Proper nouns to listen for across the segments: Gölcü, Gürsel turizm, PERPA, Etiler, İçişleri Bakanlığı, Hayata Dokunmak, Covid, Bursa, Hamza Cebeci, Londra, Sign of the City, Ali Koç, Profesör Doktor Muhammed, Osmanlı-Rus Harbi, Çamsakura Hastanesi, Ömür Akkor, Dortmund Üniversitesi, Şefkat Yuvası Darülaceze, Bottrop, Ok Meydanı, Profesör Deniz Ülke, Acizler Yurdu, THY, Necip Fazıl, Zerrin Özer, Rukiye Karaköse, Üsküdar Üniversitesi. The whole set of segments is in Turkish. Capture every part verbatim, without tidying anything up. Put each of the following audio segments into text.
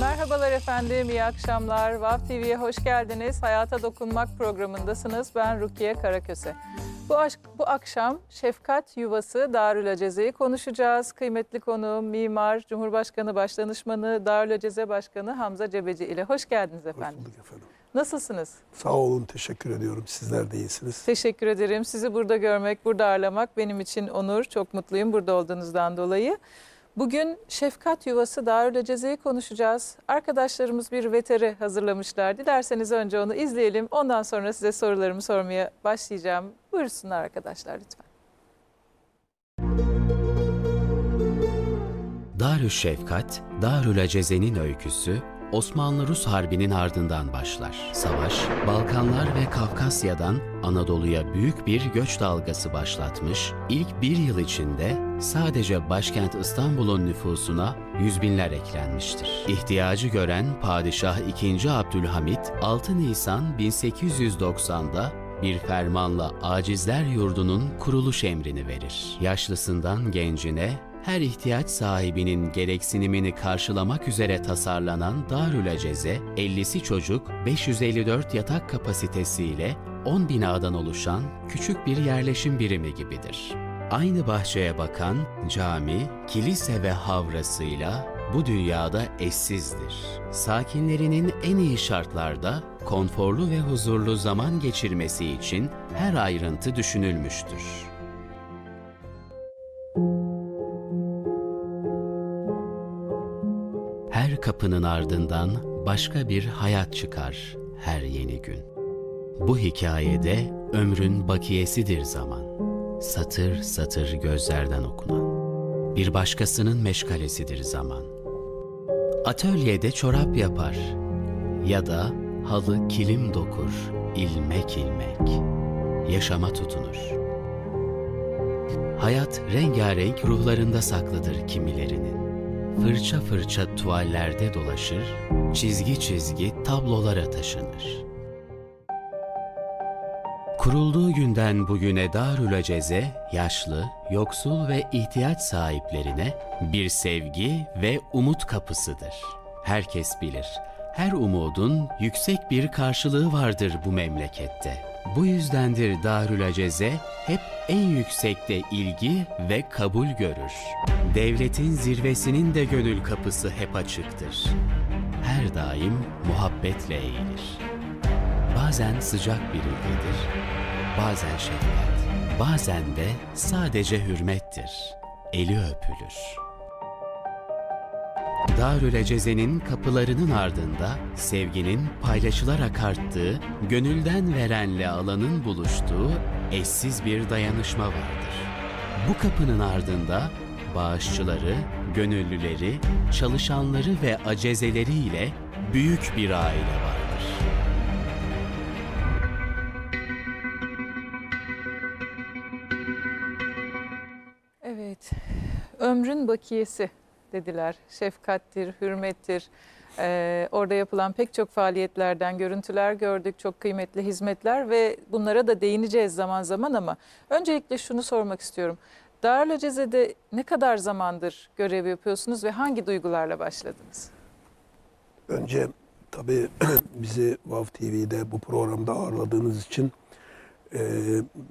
Merhabalar efendim, iyi akşamlar. Vav T V'ye hoş geldiniz. Hayata Dokunmak programındasınız. Ben Rukiye Karaköse. Bu, bu akşam Şefkat Yuvası Darülaceze'yi konuşacağız. Kıymetli konuğum mimar, Cumhurbaşkanı Başdanışmanı, Darülaceze Başkanı Hamza Cebeci ile. Hoş geldiniz efendim. Hoş bulduk efendim. Nasılsınız? Sağ olun, teşekkür ediyorum. Sizler de iyisiniz. Teşekkür ederim. Sizi burada görmek, burada ağırlamak benim için onur. Çok mutluyum burada olduğunuzdan dolayı. Bugün Şefkat Yuvası Darülaceze'yi konuşacağız. Arkadaşlarımız bir veteri hazırlamışlar. Dilerseniz önce onu izleyelim. Ondan sonra size sorularımı sormaya başlayacağım. Buyursunlar arkadaşlar lütfen. Darü Şefkat, Darülaceze'nin öyküsü Osmanlı-Rus Harbi'nin ardından başlar. Savaş, Balkanlar ve Kafkasya'dan Anadolu'ya büyük bir göç dalgası başlatmış, ilk bir yıl içinde sadece başkent İstanbul'un nüfusuna yüz binler eklenmiştir. İhtiyacı gören Padişah ikinci. Abdülhamit, altı Nisan bin sekiz yüz doksanda bir fermanla Acizler Yurdu'nun kuruluş emrini verir. Yaşlısından gencine, her ihtiyaç sahibinin gereksinimini karşılamak üzere tasarlanan Darülaceze, ellisi çocuk, beş yüz elli dört yatak kapasitesiyle on binadan oluşan küçük bir yerleşim birimi gibidir. Aynı bahçeye bakan cami, kilise ve havrasıyla bu dünyada eşsizdir. Sakinlerinin en iyi şartlarda konforlu ve huzurlu zaman geçirmesi için her ayrıntı düşünülmüştür. Her kapının ardından başka bir hayat çıkar her yeni gün. Bu hikayede ömrün bakiyesidir zaman, satır satır gözlerden okunan. Bir başkasının meşgalesidir zaman. Atölyede çorap yapar ya da halı kilim dokur, ilmek ilmek. Yaşama tutunur. Hayat rengarenk ruhlarında saklıdır kimilerinin. Fırça fırça tuvallerde dolaşır, çizgi çizgi tablolara taşınır. Kurulduğu günden bugüne Darülaceze, yaşlı, yoksul ve ihtiyaç sahiplerine bir sevgi ve umut kapısıdır. Herkes bilir, her umudun yüksek bir karşılığı vardır bu memlekette. Bu yüzdendir Darülaceze hep en yüksekte ilgi ve kabul görür. Devletin zirvesinin de gönül kapısı hep açıktır. Her daim muhabbetle eğilir. Bazen sıcak bir ilgidir, bazen şefkat, bazen de sadece hürmettir, eli öpülür. Darülaceze'nin kapılarının ardında sevginin paylaşılarak arttığı, gönülden verenle alanın buluştuğu eşsiz bir dayanışma vardır. Bu kapının ardında bağışçıları, gönüllüleri, çalışanları ve acezeleriyle büyük bir aile vardır. Evet, ömrün bakiyesi dediler. Şefkattir, hürmettir. Ee, orada yapılan pek çok faaliyetlerden görüntüler gördük. Çok kıymetli hizmetler ve bunlara da değineceğiz zaman zaman ama öncelikle şunu sormak istiyorum. Darülaceze'de ne kadar zamandır görev yapıyorsunuz ve hangi duygularla başladınız? Önce tabii bizi Vav T V'de bu programda ağırladığınız için e,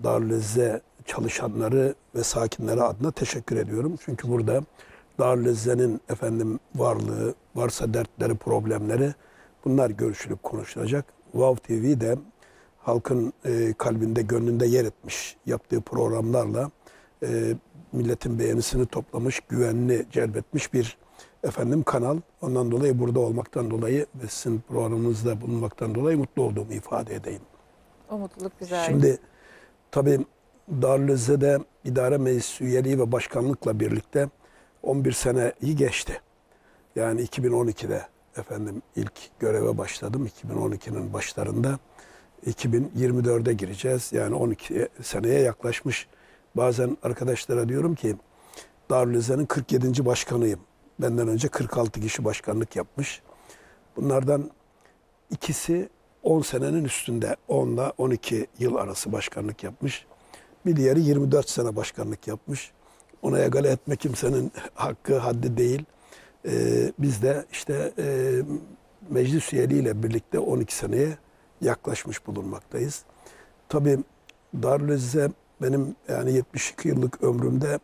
Darülaceze'de çalışanları ve sakinleri adına teşekkür ediyorum. Çünkü burada Darülaceze'nin efendim varlığı, varsa dertleri, problemleri bunlar görüşülüp konuşulacak. Vav T V'de halkın e, kalbinde, gönlünde yer etmiş yaptığı programlarla e, milletin beğenisini toplamış, güvenini celbetmiş bir efendim kanal. Ondan dolayı burada olmaktan dolayı ve sizin programınızda bulunmaktan dolayı mutlu olduğumu ifade edeyim. O mutluluk güzel. Şimdi tabii Darülaceze'de idare meclis üyeliği ve başkanlıkla birlikte on bir seneyi geçti. Yani iki bin on iki'de efendim ilk göreve başladım. iki bin on iki'nin başlarında iki bin yirmi dört'e gireceğiz. Yani on iki seneye yaklaşmış. Bazen arkadaşlara diyorum ki Darülaceze'nin kırk yedinci başkanıyım. Benden önce kırk altı kişi başkanlık yapmış. Bunlardan ikisi on senenin üstünde. on ile on iki yıl arası başkanlık yapmış. Bir diğeri yirmi dört sene başkanlık yapmış. Ona egale etme kimsenin hakkı, haddi değil. e, biz de işte e, meclis üyeliğiyle birlikte on iki seneye yaklaşmış bulunmaktayız. Tabii Darülaceze benim yani yetmiş iki yıllık ömrümde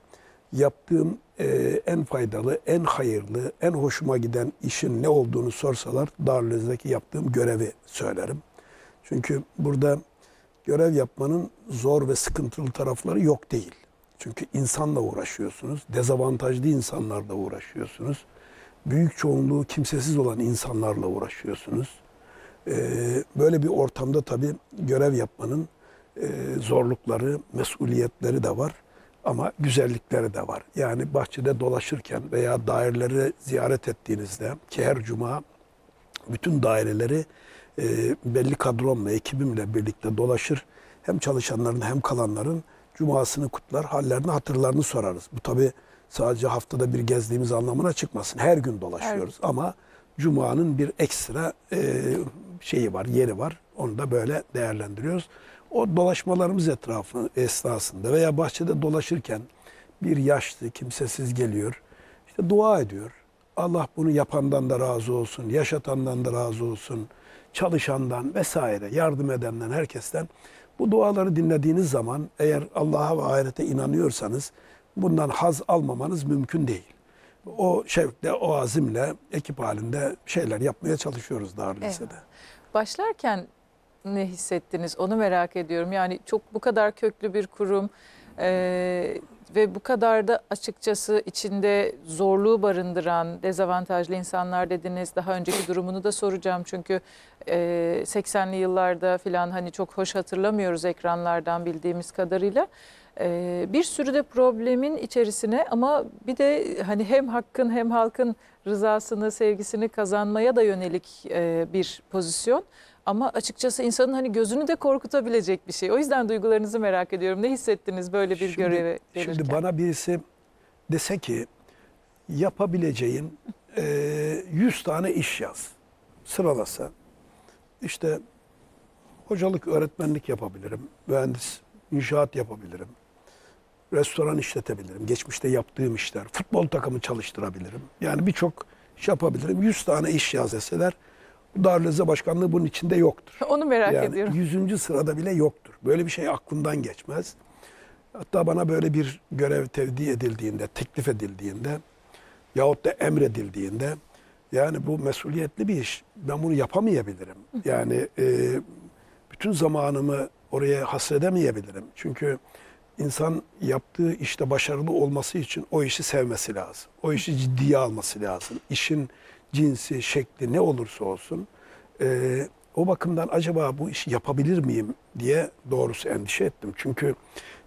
yaptığım e, en faydalı, en hayırlı, en hoşuma giden işin ne olduğunu sorsalar Darülaceze'deki yaptığım görevi söylerim. Çünkü burada görev yapmanın zor ve sıkıntılı tarafları yok değil. Çünkü insanla uğraşıyorsunuz, dezavantajlı insanlarla uğraşıyorsunuz. Büyük çoğunluğu kimsesiz olan insanlarla uğraşıyorsunuz. Böyle bir ortamda tabii görev yapmanın zorlukları, mesuliyetleri de var ama güzellikleri de var. Yani bahçede dolaşırken veya daireleri ziyaret ettiğinizde ki her cuma bütün daireleri belli kadromla, ekibimle birlikte dolaşır. Hem çalışanların hem kalanların cumasını kutlar, hallerini, hatırlarını sorarız. Bu tabii sadece haftada bir gezdiğimiz anlamına çıkmasın. Her gün dolaşıyoruz evet. Ama cumanın bir ekstra e, şeyi var, yeri var. Onu da böyle değerlendiriyoruz. O dolaşmalarımız etrafı esnasında veya bahçede dolaşırken bir yaşlı, kimsesiz geliyor. İşte dua ediyor. Allah bunu yapandan da razı olsun, yaşatandan da razı olsun, çalışandan vesaire, yardım edenden, herkesten. Bu duaları dinlediğiniz zaman eğer Allah'a ve ahirete inanıyorsanız bundan haz almamanız mümkün değil. O şevkle, o azimle ekip halinde şeyler yapmaya çalışıyoruz Darülaceze'de. Evet. Başlarken ne hissettiniz onu merak ediyorum. Yani çok bu kadar köklü bir kurum e, ve bu kadar da açıkçası içinde zorluğu barındıran dezavantajlı insanlar dediniz. Daha önceki durumunu da soracağım çünkü e, seksenli yıllarda falan hani çok hoş hatırlamıyoruz ekranlardan bildiğimiz kadarıyla. Bir sürü de problemin içerisine ama bir de hani hem hakkın hem halkın rızasını, sevgisini kazanmaya da yönelik bir pozisyon. Ama açıkçası insanın hani gözünü de korkutabilecek bir şey. O yüzden duygularınızı merak ediyorum. Ne hissettiniz böyle bir göreve gelirken? Şimdi bana birisi dese ki yapabileceğin yüz tane iş yaz, sıralasa. İşte hocalık, öğretmenlik yapabilirim, mühendis, inşaat yapabilirim. Restoran işletebilirim. Geçmişte yaptığım işler. Futbol takımı çalıştırabilirim. Yani birçok iş yapabilirim. yüz tane iş yaz deseler Darülaceze Başkanlığı bunun içinde yoktur. Onu merak yani ediyorum. yüzüncü sırada bile yoktur. Böyle bir şey aklımdan geçmez. Hatta bana böyle bir görev tevdi edildiğinde, teklif edildiğinde yahut da emredildiğinde yani bu mesuliyetli bir iş. Ben bunu yapamayabilirim. Yani e, bütün zamanımı oraya hasredemeyebilirim. Çünkü insan yaptığı işte başarılı olması için o işi sevmesi lazım. O işi ciddiye alması lazım. İşin cinsi, şekli ne olursa olsun. E, o bakımdan acaba bu işi yapabilir miyim diye doğrusu endişe ettim. Çünkü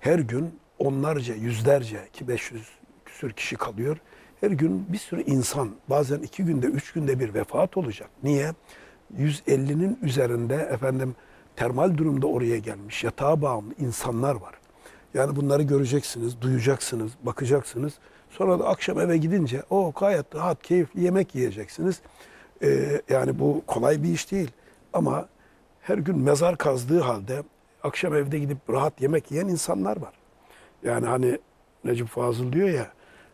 her gün onlarca, yüzlerce ki beş yüz küsür kişi kalıyor. Her gün bir sürü insan bazen iki günde, üç günde bir vefat olacak. Niye? yüz ellinin üzerinde efendim termal durumda oraya gelmiş, yatağa bağımlı insanlar var. Yani bunları göreceksiniz, duyacaksınız, bakacaksınız. Sonra da akşam eve gidince o gayet rahat, keyifli yemek yiyeceksiniz. Ee, yani bu kolay bir iş değil. Ama her gün mezar kazdığı halde akşam evde gidip rahat yemek yiyen insanlar var. Yani hani Necip Fazıl diyor ya,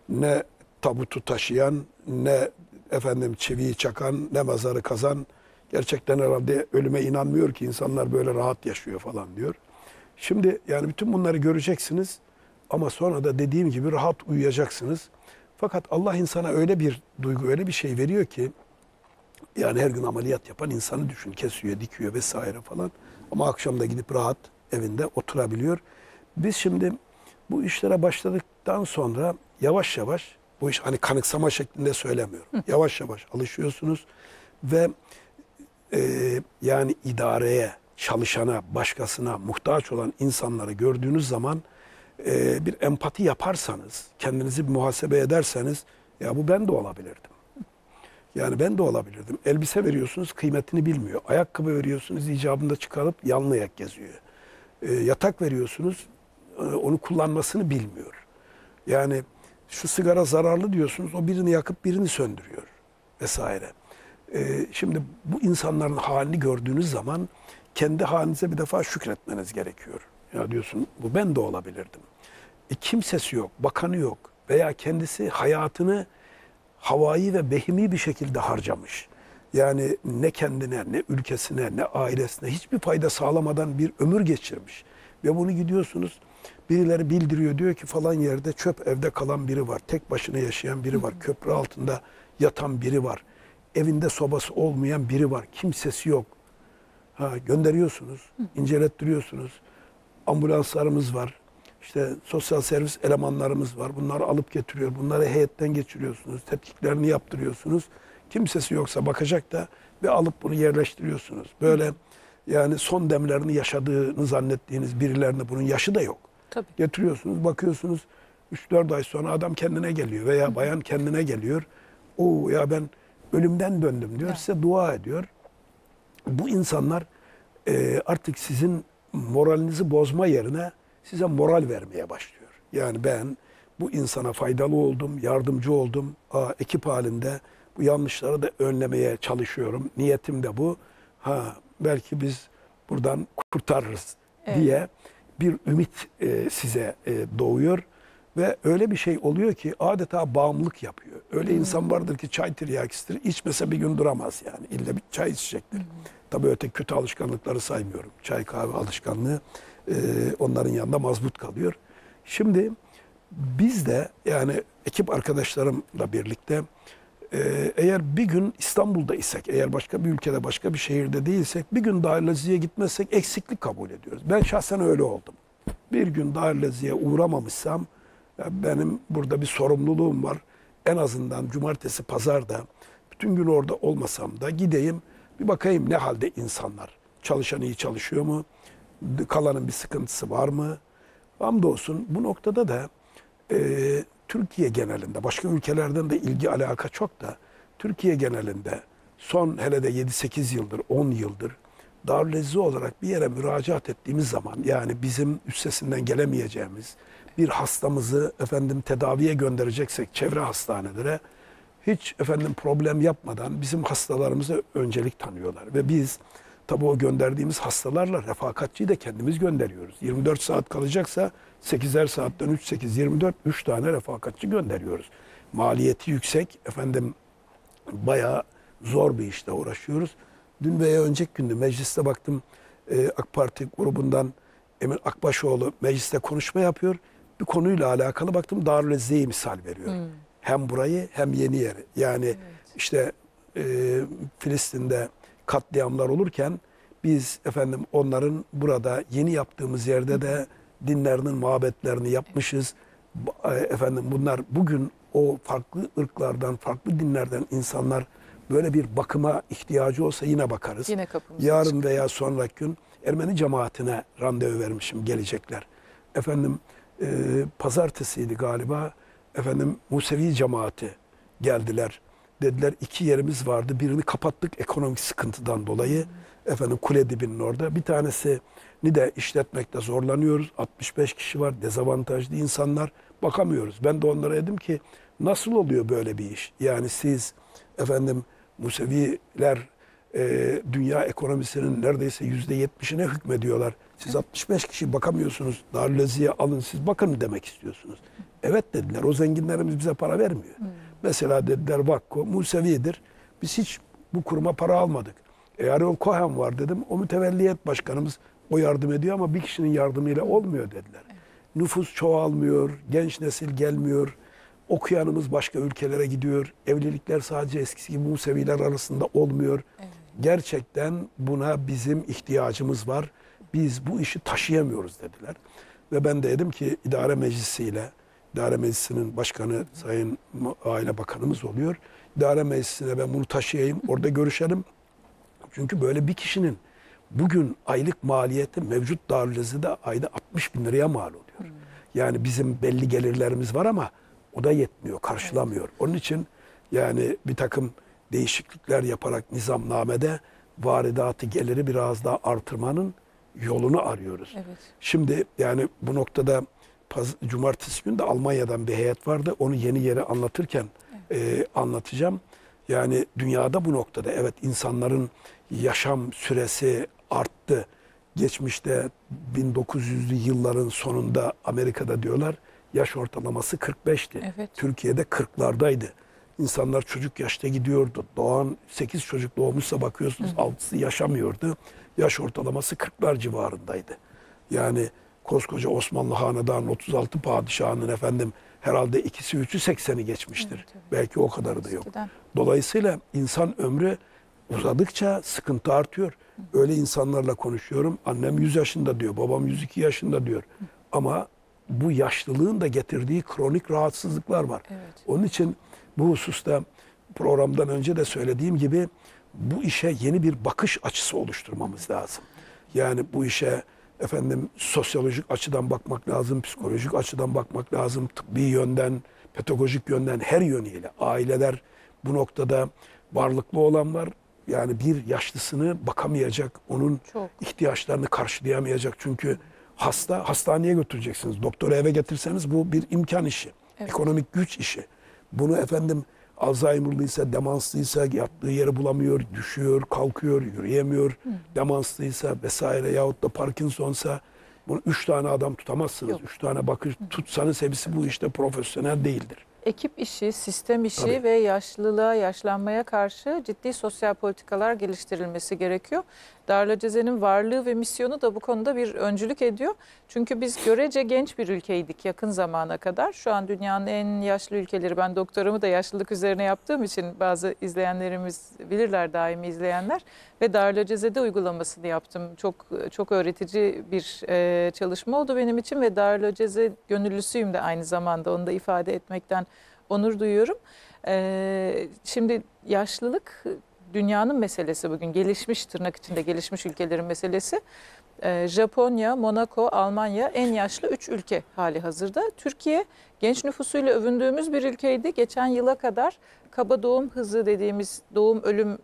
ne tabutu taşıyan, ne efendim çiviyi çakan, ne mezarı kazan. Gerçekten herhalde ölüme inanmıyor ki insanlar böyle rahat yaşıyor falan diyor. Şimdi yani bütün bunları göreceksiniz ama sonra da dediğim gibi rahat uyuyacaksınız. Fakat Allah insana öyle bir duygu, öyle bir şey veriyor ki yani her gün ameliyat yapan insanı düşün. Kesiyor, dikiyor vesaire falan. Ama akşam da gidip rahat evinde oturabiliyor. Biz şimdi bu işlere başladıktan sonra yavaş yavaş bu iş hani kanıksama şeklinde söylemiyorum. Yavaş yavaş alışıyorsunuz ve Ee, yani idareye, çalışana, başkasına muhtaç olan insanları gördüğünüz zaman e, bir empati yaparsanız, kendinizi bir muhasebe ederseniz ya bu ben de olabilirdim. Yani ben de olabilirdim. Elbise veriyorsunuz kıymetini bilmiyor. Ayakkabı veriyorsunuz icabında çıkarıp yanlı ayak geziyor. E, yatak veriyorsunuz e, onu kullanmasını bilmiyor. Yani şu sigara zararlı diyorsunuz o birini yakıp birini söndürüyor vesaire. Şimdi bu insanların halini gördüğünüz zaman kendi halinize bir defa şükretmeniz gerekiyor. Ya diyorsun bu ben de olabilirdim. E, kimsesi yok, bakanı yok veya kendisi hayatını havai ve behimi bir şekilde harcamış. Yani ne kendine, ne ülkesine, ne ailesine hiçbir fayda sağlamadan bir ömür geçirmiş. Ve bunu gidiyorsunuz, birileri bildiriyor, diyor ki falan yerde çöp evde kalan biri var, tek başına yaşayan biri var, köprü altında yatan biri var, evinde sobası olmayan biri var, kimsesi yok. Ha, gönderiyorsunuz, incelettiriyorsunuz, ambulanslarımız var, işte sosyal servis elemanlarımız var, bunları alıp getiriyor, bunları heyetten geçiriyorsunuz, tetkiklerini yaptırıyorsunuz. Kimsesi yoksa bakacak da ve alıp bunu yerleştiriyorsunuz. Böyle yani son demlerini yaşadığını zannettiğiniz birilerine bunun yaşı da yok. Tabii. Getiriyorsunuz, bakıyorsunuz üç dört ay sonra adam kendine geliyor veya bayan kendine geliyor. Oo ya ben ölümden döndüm diyor, evet. Size dua ediyor. Bu insanlar e, artık sizin moralinizi bozma yerine size moral vermeye başlıyor. Yani ben bu insana faydalı oldum, yardımcı oldum, Aa, ekip halinde bu yanlışları da önlemeye çalışıyorum. Niyetim de bu. Ha, belki biz buradan kurtarırız, evet, diye bir ümit e, size e, doğuyor. Ve öyle bir şey oluyor ki adeta bağımlılık yapıyor. Öyle hmm. insan vardır ki çay tiryakisidir. İçmese bir gün duramaz yani. İlle bir çay içecektir. Hmm. Tabii öte kötü alışkanlıkları saymıyorum. Çay kahve alışkanlığı e, onların yanında mazbut kalıyor. Şimdi biz de yani ekip arkadaşlarımla birlikte e, eğer bir gün İstanbul'da isek, eğer başka bir ülkede, başka bir şehirde değilsek, bir gün Darülazeze'ye gitmezsek eksiklik kabul ediyoruz. Ben şahsen öyle oldum. Bir gün Darülazeze'ye uğramamışsam benim burada bir sorumluluğum var. En azından cumartesi, pazarda bütün gün orada olmasam da gideyim bir bakayım ne halde insanlar. Çalışan iyi çalışıyor mu? Kalanın bir sıkıntısı var mı? Hamdolsun bu noktada da e, Türkiye genelinde, başka ülkelerden de ilgi alaka çok da Türkiye genelinde son hele de yedi sekiz yıldır, on yıldır Darülaceze olarak bir yere müracaat ettiğimiz zaman, yani bizim üstesinden gelemeyeceğimiz bir hastamızı efendim tedaviye göndereceksek çevre hastanelere hiç efendim problem yapmadan bizim hastalarımıza öncelik tanıyorlar. Ve biz tabii o gönderdiğimiz hastalarla refakatçiyi de kendimiz gönderiyoruz. yirmi dört saat kalacaksa sekizer saatten üç sekiz yirmi dört üç tane refakatçi gönderiyoruz. Maliyeti yüksek, efendim bayağı zor bir işle uğraşıyoruz. Dün veya önceki günde mecliste baktım e, AK Parti grubundan Emin Akbaşoğlu mecliste konuşma yapıyor. Bir konuyla alakalı baktım Darülazeze'ye misal veriyor. Hmm. Hem burayı hem yeni yeri. Yani evet, işte e, Filistin'de katliamlar olurken biz efendim onların burada yeni yaptığımız yerde de dinlerinin mabetlerini yapmışız. Evet. Efendim bunlar bugün o farklı ırklardan, farklı dinlerden insanlar böyle bir bakıma ihtiyacı olsa yine bakarız. Yine yarın çıkıyor veya sonraki gün Ermeni cemaatine randevu vermişim, gelecekler. Efendim e, pazartesiydi galiba. Efendim Musevi cemaati geldiler. Dediler iki yerimiz vardı. Birini kapattık ekonomik sıkıntıdan dolayı. Hmm. Efendim kule dibinin orada. Bir tanesini de işletmekte zorlanıyoruz. altmış beş kişi var. Dezavantajlı insanlar. Bakamıyoruz. Ben de onlara dedim ki nasıl oluyor böyle bir iş? Yani siz efendim Museviler e, dünya ekonomisinin neredeyse yüzde yetmişine hükmediyorlar. Siz altmış beş kişi bakamıyorsunuz. Darülazeze'ye alın siz bakın demek istiyorsunuz. Evet dediler. O zenginlerimiz bize para vermiyor. Hmm. Mesela dediler Vakko Musevi'dir. Biz hiç bu kuruma para almadık. E, Ariel Cohen var dedim. O mütevelliyet başkanımız o yardım ediyor ama bir kişinin yardımıyla olmuyor dediler. Evet. Nüfus çoğalmıyor. Genç nesil gelmiyor. Okuyanımız başka ülkelere gidiyor. Evlilikler sadece eskisi gibi Museviler arasında olmuyor. Evet. Gerçekten buna bizim ihtiyacımız var. Biz bu işi taşıyamıyoruz dediler. Ve ben de dedim ki idare meclisiyle, idare meclisinin başkanı Sayın Aile Bakanımız oluyor. İdare meclisine ben bunu taşıyayım, orada görüşelim. Çünkü böyle bir kişinin bugün aylık maliyeti mevcut Darülazeze'de ayda altmış bin liraya mal oluyor. Yani bizim belli gelirlerimiz var ama o da yetmiyor, karşılamıyor. Onun için yani bir takım değişiklikler yaparak nizamnamede varidatı geliri biraz daha artırmanın yolunu arıyoruz. Evet. Şimdi yani bu noktada cumartesi günü de Almanya'dan bir heyet vardı. Onu yeni yere anlatırken evet, e, anlatacağım. Yani dünyada bu noktada evet insanların yaşam süresi arttı. Geçmişte bin dokuz yüzlü yılların sonunda Amerika'da diyorlar yaş ortalaması kırk beşti. Evet. Türkiye'de kırklardaydı. İnsanlar çocuk yaşta gidiyordu. Doğan sekiz çocuk doğmuşsa bakıyorsunuz altısı yaşamıyordu. Yaş ortalaması kırklar civarındaydı. Yani koskoca Osmanlı hanedanının otuz altı padişahının efendim herhalde ikisi üçü sekseni geçmiştir. Evet, evet. Belki o kadarı da yok. Dolayısıyla insan ömrü uzadıkça sıkıntı artıyor. Öyle insanlarla konuşuyorum. Annem yüz yaşında diyor, babam yüz iki yaşında diyor. Ama bu yaşlılığın da getirdiği kronik rahatsızlıklar var. Evet. Onun için bu hususta programdan önce de söylediğim gibi bu işe yeni bir bakış açısı oluşturmamız lazım. Yani bu işe efendim sosyolojik açıdan bakmak lazım, psikolojik açıdan bakmak lazım, tıbbi yönden, pedagojik yönden her yönüyle. Aileler bu noktada varlıklı olanlar yani bir yaşlısını bakamayacak, onun çok ihtiyaçlarını karşılayamayacak. Çünkü hasta hastaneye götüreceksiniz. Doktora eve getirseniz bu bir imkan işi, evet, ekonomik güç işi. Bunu efendim Alzheimer'lıysa, demanslıysa yattığı yeri bulamıyor, düşüyor, kalkıyor, yürüyemiyor. Hı. Demanslıysa vesaire yahut da Parkinson'sa bunu üç tane adam tutamazsınız. Yok. Üç tane bakış tutsanız hepsi bu işte profesyonel değildir. Ekip işi, sistem işi, tabii, ve yaşlılığa, yaşlanmaya karşı ciddi sosyal politikalar geliştirilmesi gerekiyor. Darülaceze'nin varlığı ve misyonu da bu konuda bir öncülük ediyor. Çünkü biz görece genç bir ülkeydik yakın zamana kadar. Şu an dünyanın en yaşlı ülkeleri, ben doktoramı da yaşlılık üzerine yaptığım için bazı izleyenlerimiz bilirler, daimi izleyenler. Ve Darülaceze'de uygulamasını yaptım. Çok çok öğretici bir e, çalışma oldu benim için ve Darülaceze gönüllüsüyüm de aynı zamanda, onu da ifade etmekten onur duyuyorum. E, şimdi yaşlılık dünyanın meselesi bugün. Gelişmiş, tırnak içinde gelişmiş ülkelerin meselesi. Ee, Japonya, Monaco, Almanya en yaşlı üç ülke hali hazırda. Türkiye genç nüfusuyla övündüğümüz bir ülkeydi. Geçen yıla kadar kaba doğum hızı dediğimiz doğum ölüm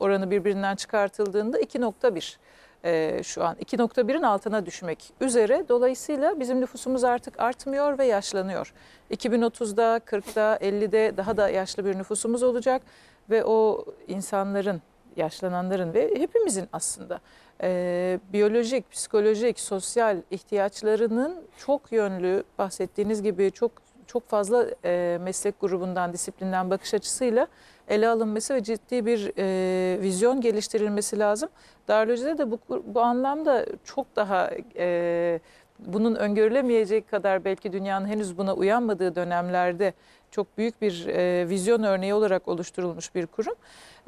oranı birbirinden çıkartıldığında iki nokta bir. Ee, şu an iki nokta birin altına düşmek üzere. Dolayısıyla bizim nüfusumuz artık artmıyor ve yaşlanıyor. iki bin otuzda, kırkta, ellide daha da yaşlı bir nüfusumuz olacak. Ve o insanların, yaşlananların ve hepimizin aslında e, biyolojik, psikolojik, sosyal ihtiyaçlarının çok yönlü, bahsettiğiniz gibi çok çok fazla e, meslek grubundan, disiplinden, bakış açısıyla ele alınması ve ciddi bir e, vizyon geliştirilmesi lazım. Darülaceze de bu, bu anlamda çok daha... E, bunun öngörülemeyecek kadar belki dünyanın henüz buna uyanmadığı dönemlerde çok büyük bir e, vizyon örneği olarak oluşturulmuş bir kurum.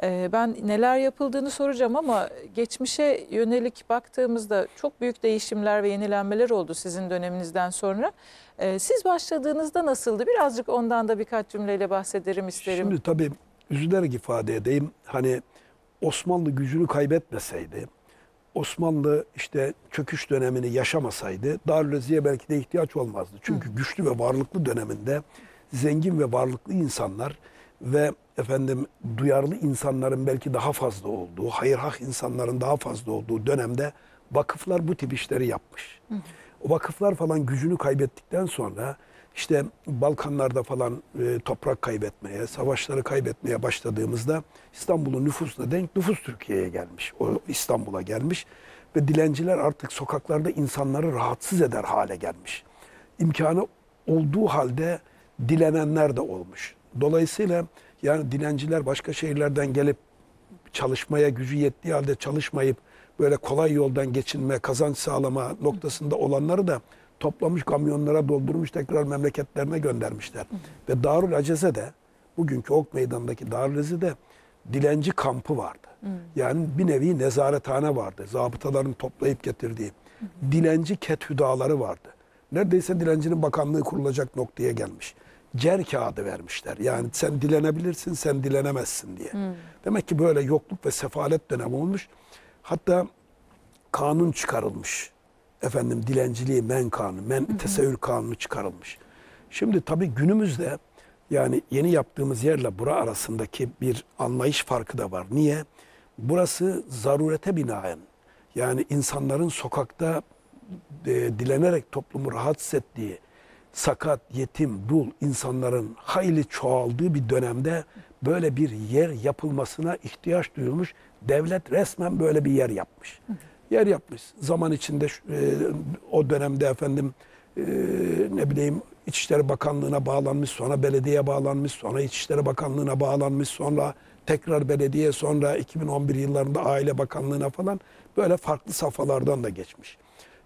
E, ben neler yapıldığını soracağım ama geçmişe yönelik baktığımızda çok büyük değişimler ve yenilenmeler oldu sizin döneminizden sonra. E, siz başladığınızda nasıldı? Birazcık ondan da birkaç cümleyle bahsederim isterim. Şimdi tabii üzülerek ifade edeyim. Hani Osmanlı gücünü kaybetmeseydi, Osmanlı işte çöküş dönemini yaşamasaydı Darülaceze'ye belki de ihtiyaç olmazdı. Çünkü Hı. güçlü ve varlıklı döneminde zengin ve varlıklı insanlar ve efendim duyarlı insanların belki daha fazla olduğu, hayırhah insanların daha fazla olduğu dönemde vakıflar bu tip işleri yapmış. Hı. O vakıflar falan gücünü kaybettikten sonra işte Balkanlarda falan e, toprak kaybetmeye, savaşları kaybetmeye başladığımızda İstanbul'un nüfusuna denk nüfus Türkiye'ye gelmiş. O İstanbul'a gelmiş ve dilenciler artık sokaklarda insanları rahatsız eder hale gelmiş. İmkanı olduğu halde dilenenler de olmuş. Dolayısıyla yani dilenciler başka şehirlerden gelip çalışmaya gücü yettiği halde çalışmayıp böyle kolay yoldan geçinme, kazanç sağlama noktasında olanları da toplamış, kamyonlara doldurmuş, tekrar memleketlerine göndermişler. Hı. Ve Darülaceze'de, bugünkü Ok Meydanı'ndaki Darülaceze'de dilenci kampı vardı. Hı. Yani bir nevi nezarethane vardı. Zabıtaların toplayıp getirdiği. Hı. Dilenci kethüdaları vardı. Neredeyse dilencinin bakanlığı kurulacak noktaya gelmiş. Cer kağıdı vermişler. Yani sen dilenebilirsin, sen dilenemezsin diye. Hı. Demek ki böyle yokluk ve sefalet dönemi olmuş. Hatta kanun çıkarılmış. Efendim dilenciliği men kanunu, men tesevvür kanunu çıkarılmış. Şimdi tabii günümüzde yani yeni yaptığımız yerle bura arasındaki bir anlayış farkı da var. Niye? Burası zarurete binaen, yani insanların sokakta e, dilenerek toplumu rahatsız ettiği, sakat, yetim, dul insanların hayli çoğaldığı bir dönemde böyle bir yer yapılmasına ihtiyaç duyulmuş. Devlet resmen böyle bir yer yapmış. Hı hı. Yer yapmış. Zaman içinde e, o dönemde efendim e, ne bileyim İçişleri Bakanlığı'na bağlanmış, sonra belediyeye bağlanmış, sonra İçişleri Bakanlığı'na bağlanmış, sonra tekrar belediye, sonra iki bin on bir yıllarında Aile Bakanlığı'na falan, böyle farklı safhalardan da geçmiş.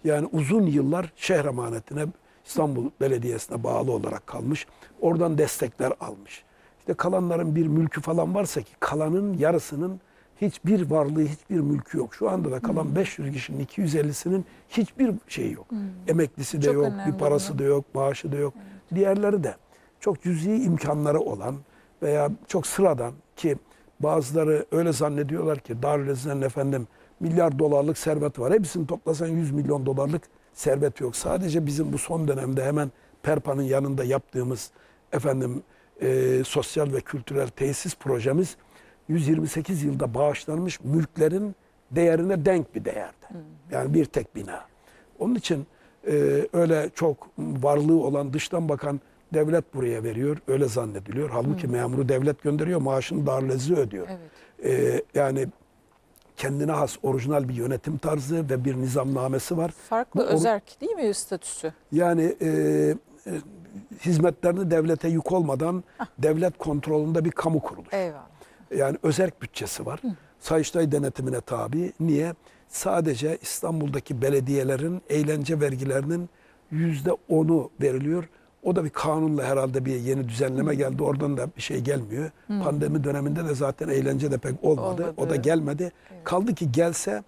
Yani uzun yıllar şehir emanetine, İstanbul Belediyesi'ne bağlı olarak kalmış. Oradan destekler almış. İşte kalanların bir mülkü falan varsa, ki kalanın yarısının hiçbir varlığı, hiçbir mülkü yok. Şu anda da kalan hmm. beş yüz kişinin iki yüz ellisinin hiçbir şeyi yok. Hmm. Emeklisi de çok yok, bir parası da yok, maaşı da yok. Hmm. Diğerleri de çok cüz'i imkanları olan veya çok sıradan, ki bazıları öyle zannediyorlar ki Darülacezeden efendim milyar dolarlık servet var. Hepsini toplasan yüz milyon dolarlık servet yok. Sadece bizim bu son dönemde hemen PERPA'nın yanında yaptığımız efendim e, sosyal ve kültürel tesis projemiz yüz yirmi sekiz yılda bağışlanmış mülklerin değerine denk bir değerde. Hmm. Yani bir tek bina. Onun için e, öyle çok varlığı olan, dıştan bakan devlet buraya veriyor, öyle zannediliyor. Halbuki hmm. memuru devlet gönderiyor, maaşını Darülaceze ödüyor. Evet. E, yani kendine has orijinal bir yönetim tarzı ve bir nizamnamesi var. Farklı, özerk değil mi statüsü? Yani e, e, hizmetlerini devlete yük olmadan ah. devlet kontrolünde bir kamu kuruluşu. Eyvallah. Yani özerk bütçesi var. Hı. Sayıştay denetimine tabi. Niye? Sadece İstanbul'daki belediyelerin eğlence vergilerinin yüzde onu veriliyor. O da bir kanunla herhalde bir yeni düzenleme geldi. Oradan da bir şey gelmiyor. Hı. Pandemi döneminde de zaten eğlence de pek olmadı. Olmadı. O da gelmedi. Evet. Kaldı ki gelse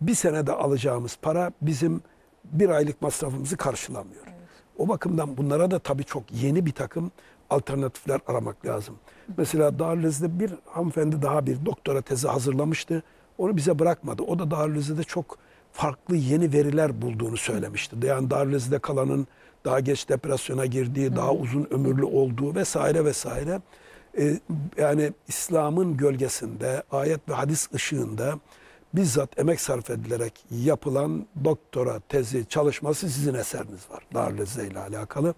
bir senede alacağımız para bizim bir aylık masrafımızı karşılamıyor. Evet. O bakımdan bunlara da tabii çok yeni bir takım alternatifler aramak lazım. Hı. Mesela Darülacezede bir hanımefendi daha bir doktora tezi hazırlamıştı. Onu bize bırakmadı. O da Darülacezede çok farklı yeni veriler bulduğunu söylemişti. Yani Darülacezede kalanın daha geç depresyona girdiği, Hı. daha uzun ömürlü olduğu vesaire vesaire. Ee, yani İslam'ın gölgesinde, ayet ve hadis ışığında bizzat emek sarf edilerek yapılan doktora tezi çalışması, sizin eseriniz var Darülacezede ile alakalı.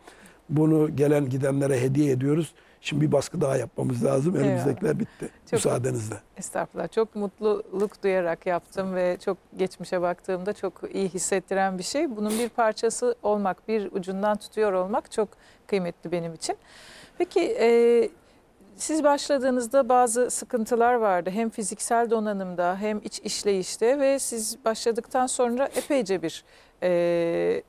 Bunu gelen gidenlere hediye ediyoruz. Şimdi bir baskı daha yapmamız lazım. Elimizdekiler bitti. Çok, müsaadenizle. Estağfurullah. Çok mutluluk duyarak yaptım ve çok geçmişe baktığımda çok iyi hissettiren bir şey. Bunun bir parçası olmak, bir ucundan tutuyor olmak çok kıymetli benim için. Peki e, siz başladığınızda bazı sıkıntılar vardı. Hem fiziksel donanımda hem iç işleyişte ve siz başladıktan sonra epeyce bir Ee,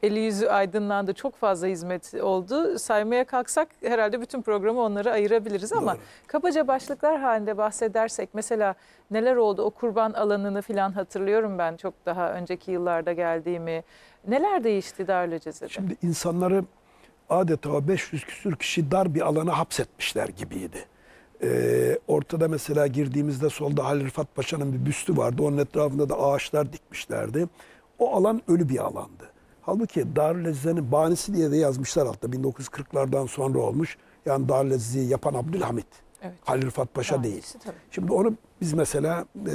eli yüzü aydınlandı, çok fazla hizmet oldu. Saymaya kalksak herhalde bütün programı onlara ayırabiliriz ama Doğru. kabaca başlıklar halinde bahsedersek mesela neler oldu? O kurban alanını falan hatırlıyorum ben, çok daha önceki yıllarda geldiğimi. Neler değişti Darülacezede? Şimdi insanları adeta beş yüz küsür kişi dar bir alana hapsetmişler gibiydi. Ee, ortada mesela girdiğimizde solda Halil Rıfat Paşa'nın bir büstü vardı. Onun etrafında da ağaçlar dikmişlerdi. O alan ölü bir alandı. Halbuki Darülacezede'nin banisi diye de yazmışlar altta. bin dokuz yüz kırklardan sonra olmuş. Yani Darülacezede'yi yapan Abdülhamit. Evet. Halil Rıfat Paşa değil. Tabii. Şimdi onu biz mesela e,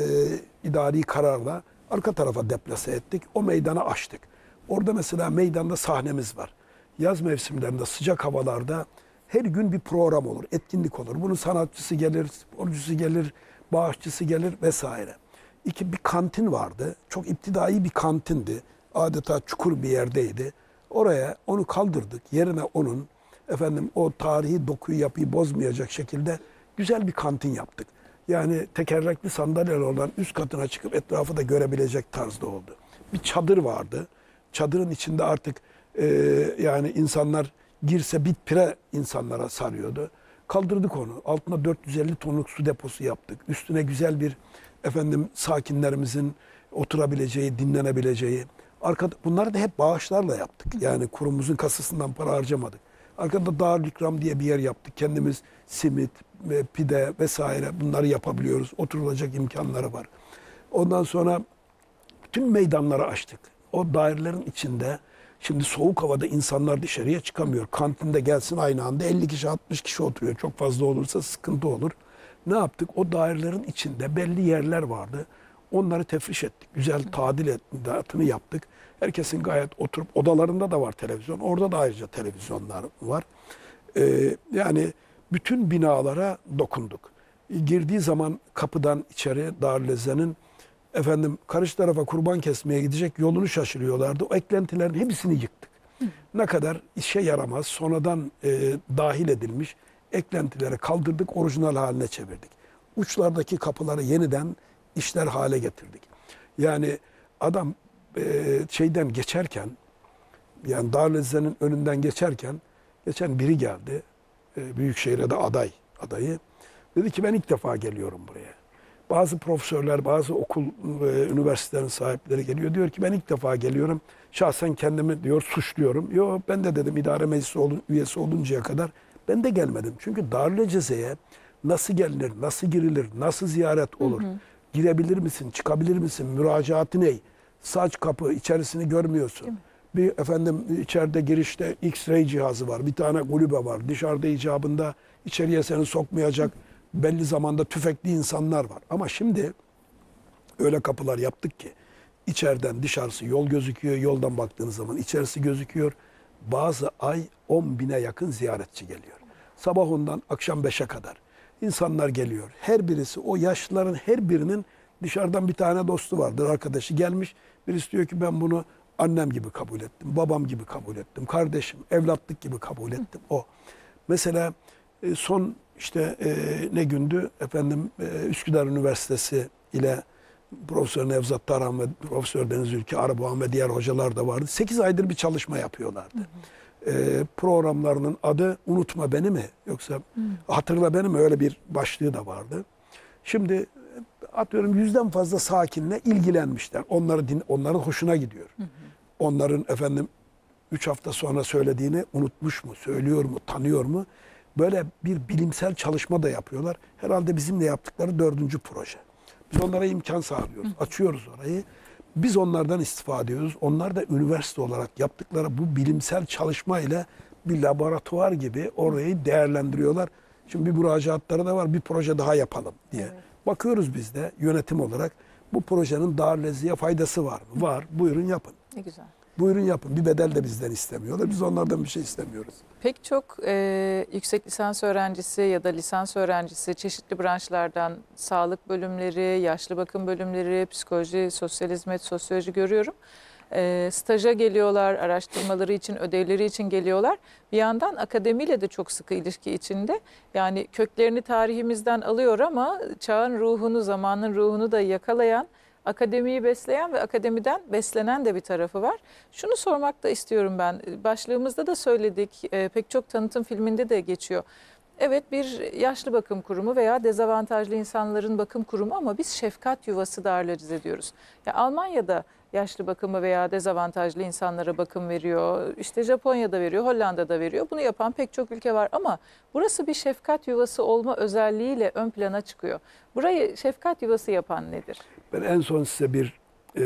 idari kararla arka tarafa deplase ettik. O meydanı açtık. Orada mesela meydanda sahnemiz var. Yaz mevsimlerinde, sıcak havalarda her gün bir program olur, etkinlik olur. Bunun sanatçısı gelir, sporcusu gelir, bağışçısı gelir vesaire. İki, bir kantin vardı. Çok iptidai bir kantindi. Adeta çukur bir yerdeydi. Oraya onu kaldırdık. Yerine onun efendim o tarihi dokuyu, yapıyı bozmayacak şekilde güzel bir kantin yaptık. Yani tekerlekli sandalyeler olan, üst katına çıkıp etrafı da görebilecek tarzda oldu. Bir çadır vardı. Çadırın içinde artık e, yani insanlar girse bit pire insanlara sarıyordu. Kaldırdık onu. Altına dört yüz elli tonluk su deposu yaptık. Üstüne güzel bir efendim sakinlerimizin oturabileceği, dinlenebileceği. Arkada, bunları da hep bağışlarla yaptık. Yani kurumumuzun kasasından para harcamadık. Arkada Darülikram diye bir yer yaptık. Kendimiz simit, pide vesaire bunları yapabiliyoruz. Oturulacak imkanları var. Ondan sonra tüm meydanları açtık. O dairelerin içinde şimdi soğuk havada insanlar dışarıya çıkamıyor. Kantinde gelsin aynı anda elli kişi, altmış kişi oturuyor. Çok fazla olursa sıkıntı olur. Ne yaptık? O dairelerin içinde belli yerler vardı. Onları tefriş ettik. Güzel tadil etini yaptık. Herkesin gayet oturup, odalarında da var televizyon. Orada da ayrıca televizyonlar var. Ee, yani bütün binalara dokunduk. Girdiği zaman kapıdan içeri Darülacezede'nin efendim karşı tarafa kurban kesmeye gidecek yolunu şaşırıyorlardı. O eklentilerin hepsini yıktık. Hı. Ne kadar işe yaramaz, sonradan e, dahil edilmiş eklentileri kaldırdık, orijinal haline çevirdik. Uçlardaki kapıları yeniden işler hale getirdik. Yani adam e, şeyden geçerken, yani Darülazeze'nin önünden geçerken, geçen biri geldi, e, Büyükşehir'e de aday, adayı. Dedi ki ben ilk defa geliyorum buraya. Bazı profesörler, bazı okul, e, üniversitelerin sahipleri geliyor. Diyor ki ben ilk defa geliyorum. Şahsen kendimi diyor suçluyorum. Yo, ben de dedim idare meclisi olun, üyesi oluncaya kadar ben de gelmedim. Çünkü Darülaceze'ye nasıl gelinir, nasıl girilir, nasıl ziyaret olur, hı hı. girebilir misin, çıkabilir misin, müracaatı ne? Saç kapı, içerisini görmüyorsun. Bir efendim içeride girişte X-ray cihazı var, bir tane kulübe var. Dışarıda icabında içeriye seni sokmayacak belli zamanda tüfekli insanlar var. Ama şimdi öyle kapılar yaptık ki içeriden dışarısı yol gözüküyor, yoldan baktığınız zaman içerisi gözüküyor. Bazı ay on bine yakın ziyaretçi geliyor. Sabah ondan akşam beşe kadar insanlar geliyor. Her birisi, o yaşlıların her birinin dışarıdan bir tane dostu vardır, arkadaşı gelmiş. Birisi diyor ki ben bunu annem gibi kabul ettim, babam gibi kabul ettim, kardeşim, evlatlık gibi kabul ettim. O mesela son işte e, ne gündü efendim e, Üsküdar Üniversitesi ile Profesör Nevzat Tarhan ve Profesör Deniz Ülke, Arboğan ve diğer hocalar da vardı. sekiz aydır bir çalışma yapıyorlardı. Hı hı. E, programlarının adı Unutma Beni mi? Yoksa hı. Hatırla Beni mi? Öyle bir başlığı da vardı. Şimdi atıyorum yüzden fazla sakinle ilgilenmişler. Onları din, onların hoşuna gidiyor. Hı hı. Onların efendim üç hafta sonra söylediğini unutmuş mu? Söylüyor mu? Tanıyor mu? Böyle bir bilimsel çalışma da yapıyorlar. Herhalde bizimle yaptıkları dördüncü proje. Biz onlara imkan sağlıyoruz. Açıyoruz orayı. Biz onlardan istifade ediyoruz. Onlar da üniversite olarak yaptıkları bu bilimsel çalışma ile bir laboratuvar gibi orayı değerlendiriyorlar. Şimdi bir müracaatları da var. Bir proje daha yapalım diye. Evet. Bakıyoruz biz de yönetim olarak bu projenin Darülazeze'ye faydası var mı? Var. Buyurun yapın. Ne güzel. Buyurun yapın. Bir bedel de bizden istemiyorlar. Biz onlardan bir şey istemiyoruz. Pek çok e, yüksek lisans öğrencisi ya da lisans öğrencisi çeşitli branşlardan sağlık bölümleri, yaşlı bakım bölümleri, psikoloji, sosyal hizmet, sosyoloji görüyorum. E, staja geliyorlar, araştırmaları için, ödevleri için geliyorlar. Bir yandan akademiyle de çok sıkı ilişki içinde. Yani köklerini tarihimizden alıyor ama çağın ruhunu, zamanın ruhunu da yakalayan, akademiyi besleyen ve akademiden beslenen de bir tarafı var. Şunu sormak da istiyorum ben. Başlığımızda da söyledik, pek çok tanıtım filminde de geçiyor. Evet, bir yaşlı bakım kurumu veya dezavantajlı insanların bakım kurumu ama biz şefkat yuvası Darülaceze'de diyoruz. Ya Almanya'da yaşlı bakımı veya dezavantajlı insanlara bakım veriyor. İşte Japonya'da veriyor, Hollanda'da veriyor. Bunu yapan pek çok ülke var ama burası bir şefkat yuvası olma özelliğiyle ön plana çıkıyor. Burayı şefkat yuvası yapan nedir? Ben en son size bir e,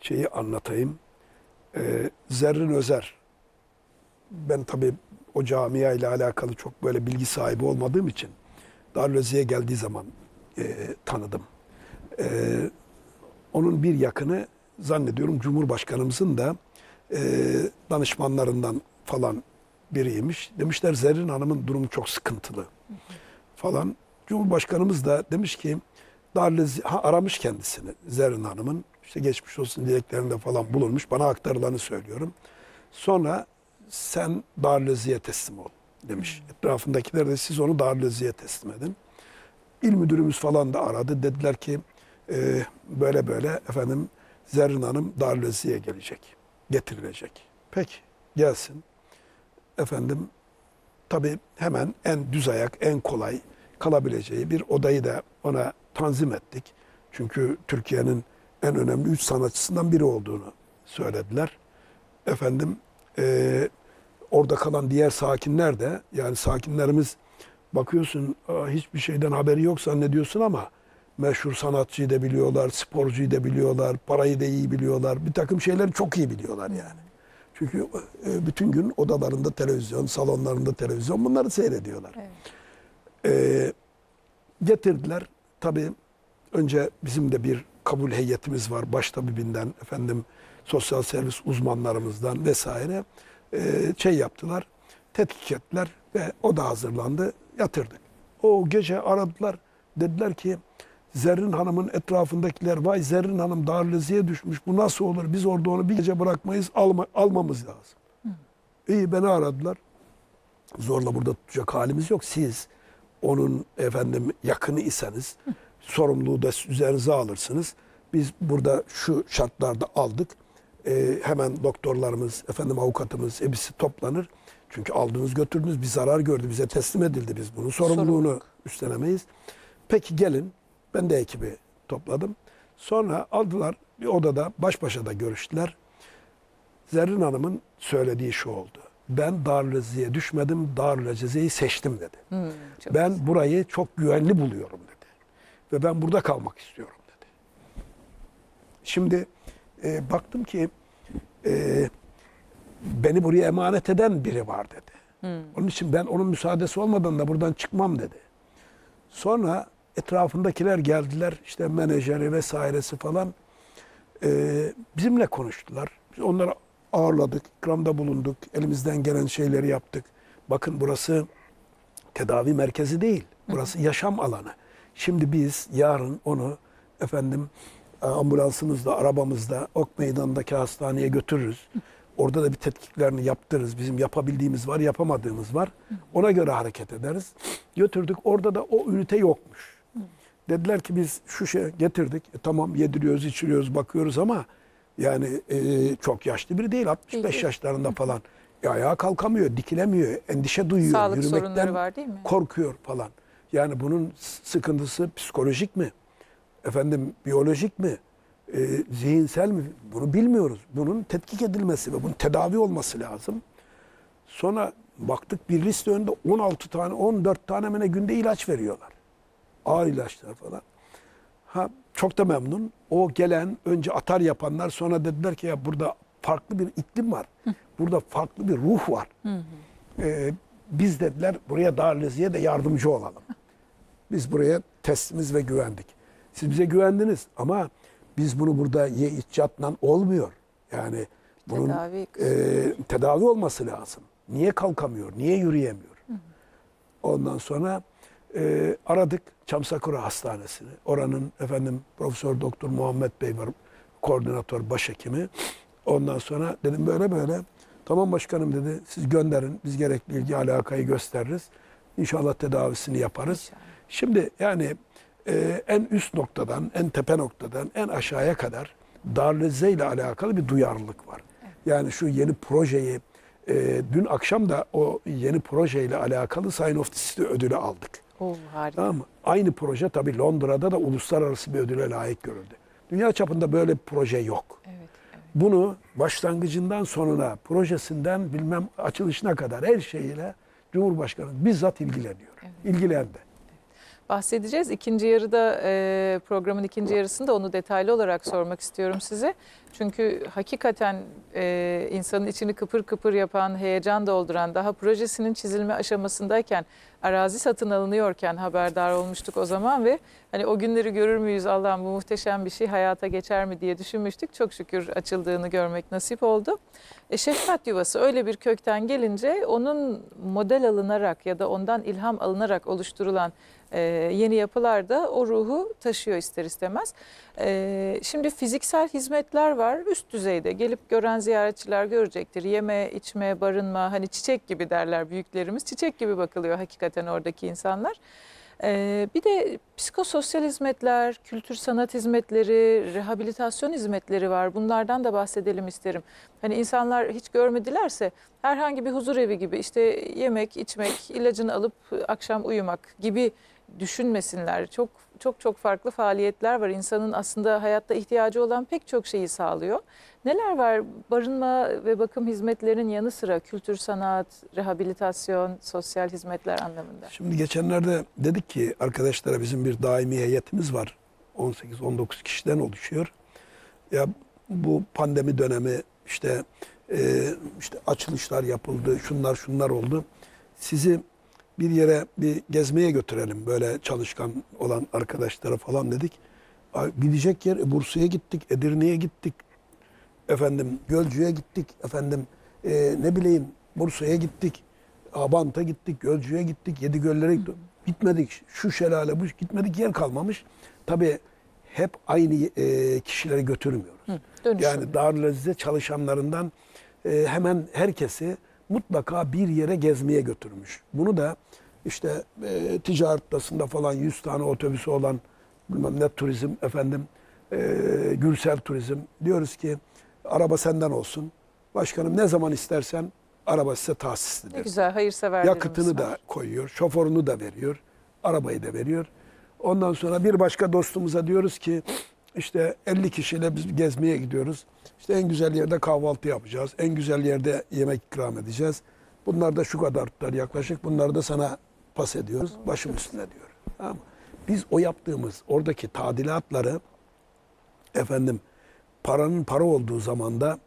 şeyi anlatayım. E, Zerrin Özer. Ben tabii o camia ile alakalı çok böyle bilgi sahibi olmadığım için Darülazeze'ye geldiği zaman e, tanıdım. E, Onun bir yakını zannediyorum Cumhurbaşkanımızın da e, danışmanlarından falan biriymiş. Demişler Zerrin Hanım'ın durumu çok sıkıntılı falan. Cumhurbaşkanımız da demiş ki Darülazeze'yi aramış kendisini Zerrin Hanım'ın. İşte geçmiş olsun dileklerinde falan bulunmuş. Bana aktarılanı söylüyorum. Sonra sen Darülazeze'ye teslim ol demiş. Etrafındakiler de siz onu Darülazeze'ye teslim edin. İl müdürümüz falan da aradı. Dediler ki Ee, böyle böyle efendim Zerrin Hanım Darülazeze'ye gelecek, getirilecek. Peki gelsin. Efendim tabii hemen en düz ayak, en kolay kalabileceği bir odayı da ona tanzim ettik. Çünkü Türkiye'nin en önemli üç sanatçısından biri olduğunu söylediler. Efendim e, orada kalan diğer sakinler de, yani sakinlerimiz bakıyorsun hiçbir şeyden haberi yok zannediyorsun ama meşhur sanatçıyı da biliyorlar, sporcuyu da biliyorlar, parayı da iyi biliyorlar. Bir takım şeyleri çok iyi biliyorlar yani. Çünkü bütün gün odalarında televizyon, salonlarında televizyon bunları seyrediyorlar. Evet. Ee, getirdiler. Tabii önce bizim de bir kabul heyetimiz var. Baş tabibinden, efendim, sosyal servis uzmanlarımızdan vesaire ee, şey yaptılar, tetkik ettiler ve o da hazırlandı, yatırdık. O gece aradılar, dediler ki Zerrin Hanım'ın etrafındakiler, vay Zerrin Hanım Darülazeze'ye düşmüş, bu nasıl olur, biz orada onu bir gece bırakmayız, alma, almamız lazım. Hı. İyi, beni aradılar. Zorla burada tutacak halimiz yok. Siz onun efendim yakını iseniz, Hı. sorumluluğu da üzerinize alırsınız. Biz burada şu şartlarda aldık. Ee, hemen doktorlarımız, efendim avukatımız hepsi toplanır. Çünkü aldınız götürdünüz, bir zarar gördü, bize teslim edildi, biz bunun sorumluluğunu Sorumluluk. üstlenemeyiz. Peki gelin, ben de ekibi topladım. Sonra aldılar bir odada, baş başa da görüştüler. Zerrin Hanım'ın söylediği şu oldu: ben Darülazeze'ye düşmedim, Darülazeze'yi seçtim dedi. Hmm, ben güzel. burayı çok güvenli buluyorum dedi. Ve ben burada kalmak istiyorum dedi. Şimdi e, baktım ki e, beni buraya emanet eden biri var dedi. Hmm. Onun için ben onun müsaadesi olmadan da buradan çıkmam dedi. Sonra etrafındakiler geldiler, işte menajeri vesairesi falan e, bizimle konuştular. Biz onlara ağırladık, ikramda bulunduk, elimizden gelen şeyleri yaptık. Bakın burası tedavi merkezi değil, burası yaşam alanı. Şimdi biz yarın onu efendim ambulansımızla, arabamızla Ok Meydanı'ndaki hastaneye götürürüz. Orada da bir tetkiklerini yaptırırız. Bizim yapabildiğimiz var, yapamadığımız var. Ona göre hareket ederiz. Götürdük, orada da o ünite yokmuş. Dediler ki biz şu şey getirdik, e, tamam yediriyoruz, içiriyoruz, bakıyoruz ama... Yani e, çok yaşlı biri değil, altmış beş yaşlarında falan. E, ayağa kalkamıyor, dikilemiyor, endişe duyuyor. Sağlık sorunları var değil mi? Korkuyor falan. Yani bunun sıkıntısı psikolojik mi? Efendim biyolojik mi? E, zihinsel mi? Bunu bilmiyoruz. Bunun tetkik edilmesi ve bunun tedavi olması lazım. Sonra baktık bir liste önünde on altı tane, on dört tane mene günde ilaç veriyorlar. Ağır ilaçlar falan. Ha, çok da memnun. O gelen, önce atar yapanlar sonra dediler ki ya burada farklı bir iklim var. Hı. Burada farklı bir ruh var. Hı hı. Ee, biz dediler buraya Darülazeze'ye de yardımcı olalım. Biz buraya teslimiz ve güvendik. Siz bize güvendiniz ama biz bunu burada ye iç yatla olmuyor. Yani bunun tedavi, e, tedavi olması lazım. Niye kalkamıyor, niye yürüyemiyor? Hı hı. Ondan sonra... E, aradık Çamsakura Hastanesi'ni. Oranın efendim Profesör Doktor Muhammed Bey var, koordinatör, başhekimi. Ondan sonra dedim böyle böyle. Tamam başkanım dedi, siz gönderin, biz gerekli ilgi alakayı gösteririz. İnşallah tedavisini yaparız. İnşallah. Şimdi yani e, en üst noktadan, en tepe noktadan, en aşağıya kadar Darülazeze'yle ile alakalı bir duyarlılık var. Evet. Yani şu yeni projeyi, e, dün akşam da o yeni projeyle alakalı Sign of the City ödülü aldık. Oh, tamam. Aynı proje tabii Londra'da da uluslararası bir ödüle layık görüldü. Dünya çapında böyle bir proje yok. Evet, evet. Bunu başlangıcından sonuna, projesinden bilmem açılışına kadar her şeyiyle Cumhurbaşkanı bizzat ilgileniyor. Evet. İlgilendi. Evet. Bahsedeceğiz. İkinci yarıda, programın ikinci yarısında onu detaylı olarak sormak istiyorum size. Çünkü hakikaten insanın içini kıpır kıpır yapan, heyecan dolduran, daha projesinin çizilme aşamasındayken, arazi satın alınıyorken haberdar olmuştuk o zaman ve hani o günleri görür müyüz, Allah'ım bu muhteşem bir şey hayata geçer mi diye düşünmüştük. Çok şükür açıldığını görmek nasip oldu. E, Şefkat Yuvası öyle bir kökten gelince onun model alınarak ya da ondan ilham alınarak oluşturulan e, yeni yapılar da o ruhu taşıyor ister istemez. E, şimdi fiziksel hizmetler var üst düzeyde, gelip gören ziyaretçiler görecektir. Yeme, içme, barınma, hani çiçek gibi derler büyüklerimiz. Çiçek gibi bakılıyor hakikaten oradaki insanlar. Ee, bir de psikososyal hizmetler, kültür sanat hizmetleri, rehabilitasyon hizmetleri var. Bunlardan da bahsedelim isterim. Hani insanlar hiç görmedilerse herhangi bir huzur evi gibi işte yemek, içmek, ilacını alıp akşam uyumak gibi düşünmesinler. Çok çok çok farklı faaliyetler var. İnsanın aslında hayatta ihtiyacı olan pek çok şeyi sağlıyor. Neler var? Barınma ve bakım hizmetlerinin yanı sıra kültür, sanat, rehabilitasyon, sosyal hizmetler anlamında. Şimdi geçenlerde dedik ki arkadaşlara bizim bir daimi heyetimiz var. on sekiz on dokuz kişiden oluşuyor. Ya bu pandemi dönemi işte işte açılışlar yapıldı, şunlar şunlar oldu. Sizi bir yere bir gezmeye götürelim böyle çalışkan olan arkadaşlara falan dedik. Gidecek yer Bursa'ya gittik, Edirne'ye gittik, efendim Gölcü'ye gittik, efendim e, ne bileyim Bursa'ya gittik, Abant'a gittik, Gölcü'ye gittik, Yedigöller'e gittik. gitmedik, şu şelale, bu gitmedik yer kalmamış. Tabii hep aynı e, kişilere götürmüyoruz. Hı, yani Darülaceze çalışanlarından e, hemen herkesi mutlaka bir yere gezmeye götürmüş. Bunu da işte e, ticaret odasında falan yüz tane otobüsü olan bilmem ne turizm efendim e, Gürsel turizm diyoruz ki araba senden olsun. Başkanım ne zaman istersen araba size tahsis edilir. Ne güzel, hayırseverler. Yakıtını da koyuyor, şoförünü de veriyor, arabayı da veriyor. Ondan sonra bir başka dostumuza diyoruz ki işte elli kişiyle biz gezmeye gidiyoruz. İşte en güzel yerde kahvaltı yapacağız, en güzel yerde yemek ikram edeceğiz. Bunlar da şu kadar tutar yaklaşık, bunları da sana pas ediyoruz, başım üstüne diyor. Ama biz o yaptığımız oradaki tadilatları efendim paranın para olduğu zamanda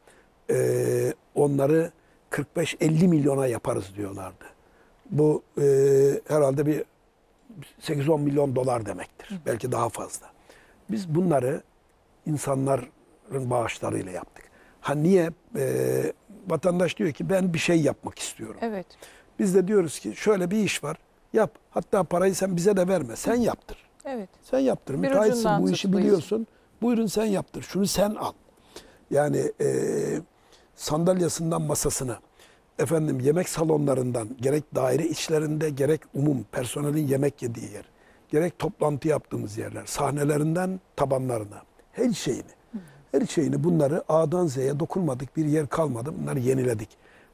e, onları kırk beş elli milyona yaparız diyorlardı. Bu e, herhalde bir sekiz on milyon dolar demektir. Hı. Belki daha fazla. Biz bunları insanların bağışlarıyla yaptık. Ha niye? E, vatandaş diyor ki ben bir şey yapmak istiyorum. Evet. Biz de diyoruz ki şöyle bir iş var. Yap. Hatta parayı sen bize de verme. Sen yaptır. Evet. Sen yaptır. Müteahhitsin, bu işi biliyorsun. Buyurun sen yaptır. Şunu sen al. Yani e, sandalyasından masasına, efendim yemek salonlarından, gerek daire içlerinde, gerek umum personelin yemek yediği yer, gerek toplantı yaptığımız yerler, sahnelerinden tabanlarına, her şeyini, her şeyini bunları A'dan Z'ye dokunmadık, bir yer kalmadı, bunları yeniledik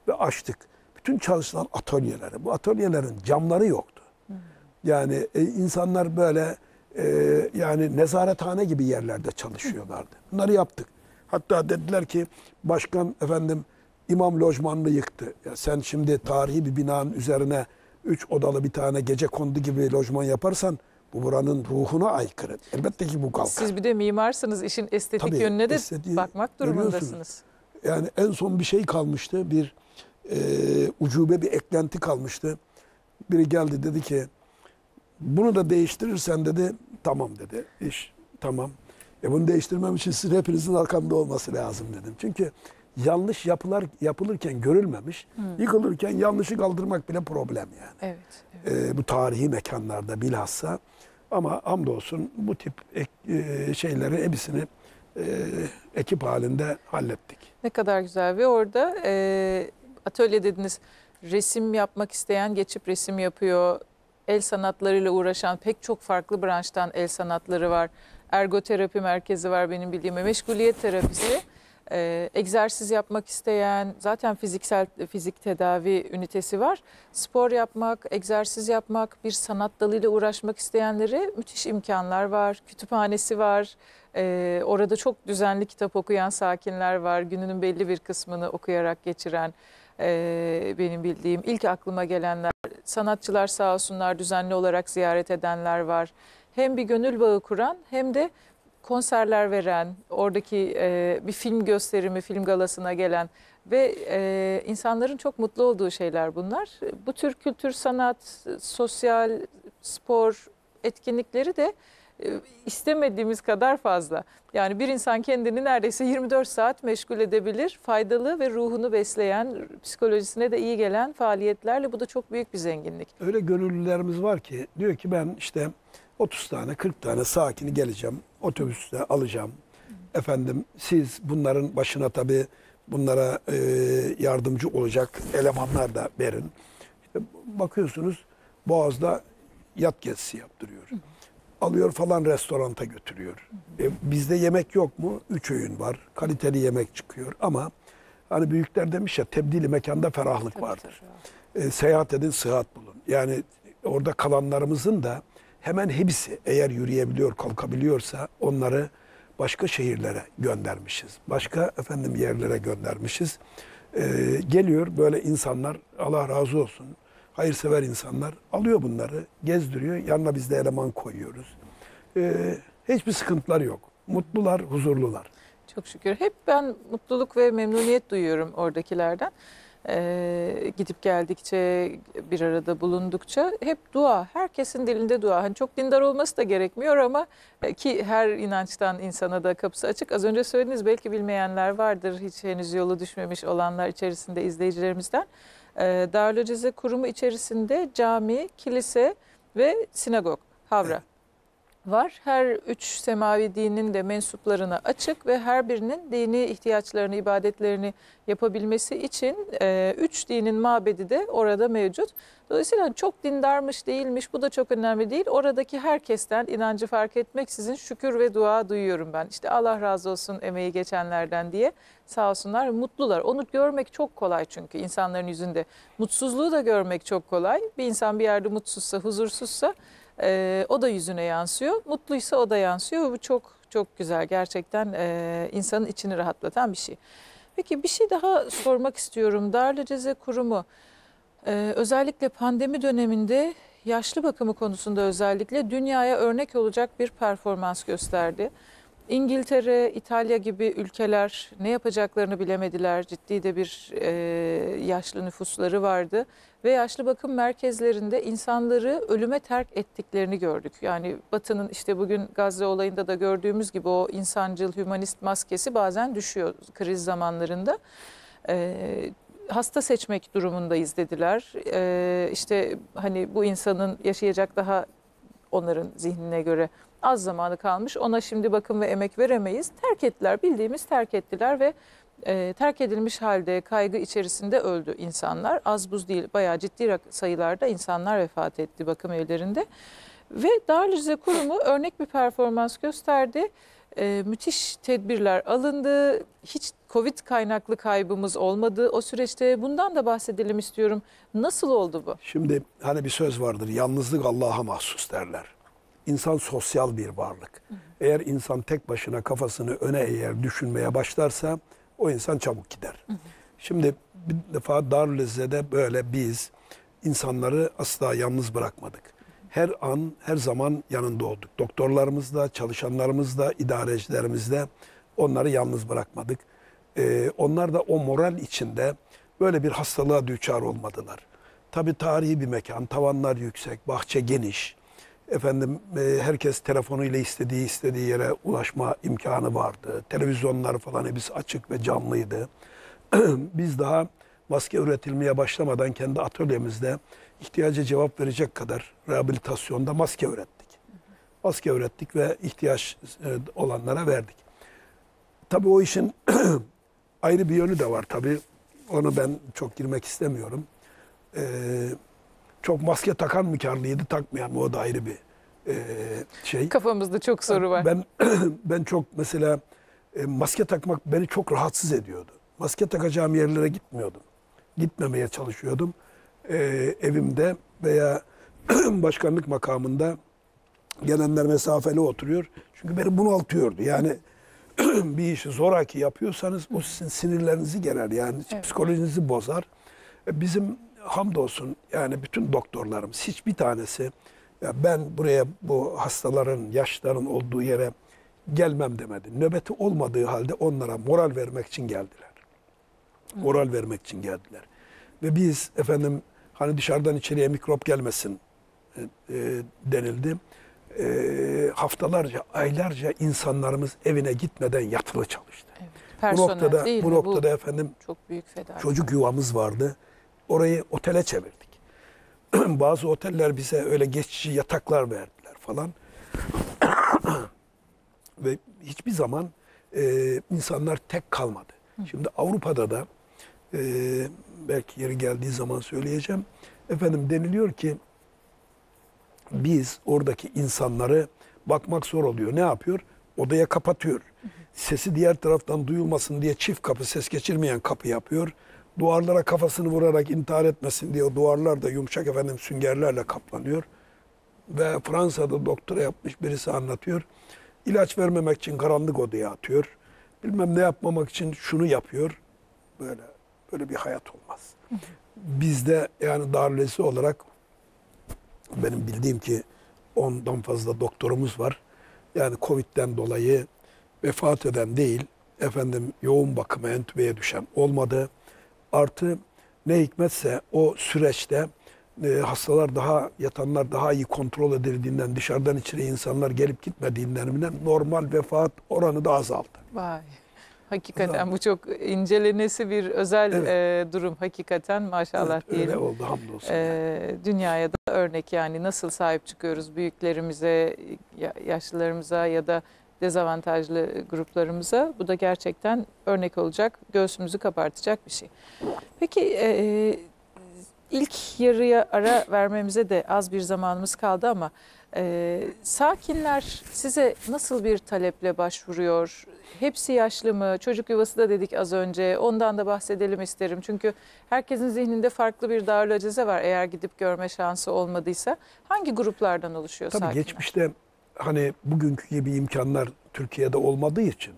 ve açtık. Bütün çalışılan atölyeleri, bu atölyelerin camları yoktu. Yani e, insanlar böyle e, yani nezarethane gibi yerlerde çalışıyorlardı. Bunları yaptık. Hatta dediler ki başkan efendim imam lojmanını yıktı. Ya sen şimdi tarihi bir binanın üzerine üç odalı bir tane gecekondu gibi lojman yaparsan bu buranın ruhuna aykırı. Elbette ki bu kalkar. Siz bir de mimarsınız, işin estetik tabii, yönüne de bakmak durumundasınız. Yani en son bir şey kalmıştı, bir e, ucube bir eklenti kalmıştı. Biri geldi dedi ki bunu da değiştirirsen dedi tamam dedi iş tamam. E bunu değiştirmem için sizin hepinizin arkamda olması lazım dedim. Çünkü yanlış yapılar yapılırken görülmemiş, hmm. yıkılırken yanlışı kaldırmak bile problem yani. Evet, evet. E, bu tarihi mekanlarda bilhassa. Ama hamdolsun bu tip ek, e, şeyleri hepsini e, ekip halinde hallettik. Ne kadar güzel ve orada e, atölye dediniz, resim yapmak isteyen geçip resim yapıyor. El sanatlarıyla uğraşan pek çok farklı branştan el sanatları var. Ergoterapi merkezi var benim bildiğim, meşguliyet terapisi, e, egzersiz yapmak isteyen zaten fiziksel fizik tedavi ünitesi var. Spor yapmak, egzersiz yapmak, bir sanat dalıyla uğraşmak isteyenlere müthiş imkanlar var. Kütüphanesi var, e, orada çok düzenli kitap okuyan sakinler var, gününün belli bir kısmını okuyarak geçiren. Ee, benim bildiğim ilk aklıma gelenler, sanatçılar sağ olsunlar düzenli olarak ziyaret edenler var. Hem bir gönül bağı kuran hem de konserler veren, oradaki e, bir film gösterimi, film galasına gelen ve e, insanların çok mutlu olduğu şeyler bunlar. Bu tür kültür, sanat, sosyal, spor etkinlikleri de istemediğimiz kadar fazla. Yani bir insan kendini neredeyse yirmi dört saat meşgul edebilir. Faydalı ve ruhunu besleyen, psikolojisine de iyi gelen faaliyetlerle bu da çok büyük bir zenginlik. Öyle gönüllülerimiz var ki diyor ki ben işte otuz tane kırk tane sakini geleceğim. Otobüste alacağım. Efendim siz bunların başına tabii bunlara e, yardımcı olacak elemanlar da verin. İşte bakıyorsunuz Boğaz'da yat gezisi yaptırıyor. Hı. Alıyor falan restoranta götürüyor. E, bizde yemek yok mu? Üç öğün var. Kaliteli yemek çıkıyor ama hani büyükler demiş ya tebdili mekanda ferahlık tabii vardır. Tabii. E, seyahat edin sıhhat bulun. Yani orada kalanlarımızın da hemen hepsi eğer yürüyebiliyor, kalkabiliyorsa onları başka şehirlere göndermişiz. Başka efendim yerlere göndermişiz. E, geliyor böyle insanlar, Allah razı olsun. Hayırsever insanlar alıyor bunları, gezdiriyor. Yanına biz de eleman koyuyoruz. Ee, hiçbir sıkıntılar yok. Mutlular, huzurlular. Çok şükür. Hep ben mutluluk ve memnuniyet duyuyorum oradakilerden. Ee, gidip geldikçe, bir arada bulundukça hep dua. Herkesin dilinde dua. Hani çok dindar olması da gerekmiyor ama ki her inançtan insana da kapısı açık. Az önce söylediniz belki bilmeyenler vardır. Hiç henüz yolu düşmemiş olanlar içerisinde izleyicilerimizden. Darülaceze kurumu içerisinde cami, kilise, ve sinagog, havra var. Her üç semavi dinin de mensuplarına açık ve her birinin dini ihtiyaçlarını, ibadetlerini yapabilmesi için e, üç dinin mabedi de orada mevcut. Dolayısıyla çok dindarmış değilmiş bu da çok önemli değil. Oradaki herkesten inancı fark etmeksizin şükür ve dua duyuyorum ben. İşte Allah razı olsun emeği geçenlerden diye sağ olsunlar, mutlular. Onu görmek çok kolay çünkü insanların yüzünde. Mutsuzluğu da görmek çok kolay. Bir insan bir yerde mutsuzsa, huzursuzsa Ee, o da yüzüne yansıyor. Mutluysa o da yansıyor. Bu çok çok güzel. Gerçekten e, insanın içini rahatlatan bir şey. Peki bir şey daha sormak istiyorum. Darülaceze Kurumu e, özellikle pandemi döneminde yaşlı bakımı konusunda özellikle dünyaya örnek olacak bir performans gösterdi. İngiltere, İtalya gibi ülkeler ne yapacaklarını bilemediler. Ciddi de bir e, yaşlı nüfusları vardı. Ve yaşlı bakım merkezlerinde insanları ölüme terk ettiklerini gördük. Yani Batı'nın işte bugün Gazze olayında da gördüğümüz gibi o insancıl, hümanist maskesi bazen düşüyor kriz zamanlarında. E, hasta seçmek durumundayız dediler. E, işte hani bu insanın yaşayacak daha onların zihnine göre az zamanı kalmış. Ona şimdi bakım ve emek veremeyiz. Terk ettiler. Bildiğimiz terk ettiler ve e, terk edilmiş halde kaygı içerisinde öldü insanlar. Az buz değil. Bayağı ciddi sayılarda insanlar vefat etti bakım evlerinde. Ve Darülaceze Kurumu örnek bir performans gösterdi. E, müthiş tedbirler alındı. Hiç Covid kaynaklı kaybımız olmadı o süreçte. Bundan da bahsedelim istiyorum. Nasıl oldu bu? Şimdi hani bir söz vardır. Yalnızlık Allah'a mahsus derler. İnsan sosyal bir varlık. Eğer insan tek başına kafasını öne eğer düşünmeye başlarsa o insan çabuk gider. Şimdi bir defa Darülazeze'de böyle biz insanları asla yalnız bırakmadık. Her an, her zaman yanında olduk. Doktorlarımızla, çalışanlarımızla, idarecilerimizle onları yalnız bırakmadık. Ee, onlar da o moral içinde böyle bir hastalığa düçar olmadılar. Tabii tarihi bir mekan, tavanlar yüksek, bahçe geniş. Efendim herkes telefonuyla istediği istediği yere ulaşma imkanı vardı. Televizyonlar falan hepsi açık ve canlıydı. Biz daha maske üretilmeye başlamadan kendi atölyemizde ihtiyaca cevap verecek kadar rehabilitasyonda maske ürettik. Maske ürettik ve ihtiyaç olanlara verdik. Tabii o işin ayrı bir yönü de var tabii. Onu ben çok girmek istemiyorum. Ee, Çok maske takan mı karlıydı, takmayan mı? O da ayrı bir e, şey. Kafamızda çok soru var. Ben ben çok mesela e, maske takmak beni çok rahatsız ediyordu. Maske takacağım yerlere gitmiyordum. Gitmemeye çalışıyordum. E, evimde veya başkanlık makamında gelenler mesafeli oturuyor. Çünkü beni bunaltıyordu. Yani bir işi zoraki yapıyorsanız o sizin sinirlerinizi gerer. Yani evet. Psikolojinizi bozar. E, bizim hamdolsun yani bütün doktorlarımız hiçbir tanesi ya ben buraya bu hastaların, yaşların olduğu yere gelmem demedi. Nöbeti olmadığı halde onlara moral vermek için geldiler. Moral vermek için geldiler. Ve biz efendim hani dışarıdan içeriye mikrop gelmesin e, e, denildi. E, haftalarca, aylarca insanlarımız evine gitmeden yatılı çalıştı. Evet, personel, bu noktada, değil bu mi? noktada bu efendim çok büyük fedakarlık. Çocuk yuvamız vardı. Orayı otele çevirdik. Bazı oteller bize öyle geçici yataklar verdiler falan. Ve hiçbir zaman e, insanlar tek kalmadı. Hı. Şimdi Avrupa'da da e, belki yeri geldiği zaman söyleyeceğim. Efendim deniliyor ki biz oradaki insanları bakmak zor oluyor. Ne yapıyor? Odaya kapatıyor. Hı hı. Sesi diğer taraftan duyulmasın diye çift kapı, ses geçirmeyen kapı yapıyor. Duvarlara kafasını vurarak intihar etmesin diye duvarlar da yumuşak efendim süngerlerle kaplanıyor. Ve Fransa'da doktora yapmış birisi anlatıyor. İlaç vermemek için karanlık odaya atıyor. Bilmem ne yapmamak için şunu yapıyor. Böyle böyle bir hayat olmaz. Bizde yani Darülaceze olarak benim bildiğim ki ondan fazla doktorumuz var. Yani Covid'den dolayı vefat eden değil, efendim yoğun bakıma entübeye düşen olmadı. Artı ne hikmetse o süreçte e, hastalar daha, yatanlar daha iyi kontrol edildiğinden, dışarıdan içeri insanlar gelip gitmediğinden normal vefat oranı da azaldı. Vay. Hakikaten bu çok incelenesi bir özel evet. e, durum. Hakikaten maşallah evet, diyelim. Öyle oldu hamdolsun. E, dünyaya da örnek yani nasıl sahip çıkıyoruz büyüklerimize, yaşlılarımıza ya da dezavantajlı gruplarımıza. Bu da gerçekten örnek olacak, göğsümüzü kabartacak bir şey. Peki e, ilk yarıya ara vermemize de az bir zamanımız kaldı ama e, sakinler size nasıl bir taleple başvuruyor? Hepsi yaşlı mı? Çocuk yuvası da dedik az önce. Ondan da bahsedelim isterim. Çünkü herkesin zihninde farklı bir darülaceze var eğer gidip görme şansı olmadıysa. Hangi gruplardan oluşuyor Tabii sakinler? Tabii geçmişte hani bugünkü gibi imkanlar Türkiye'de olmadığı için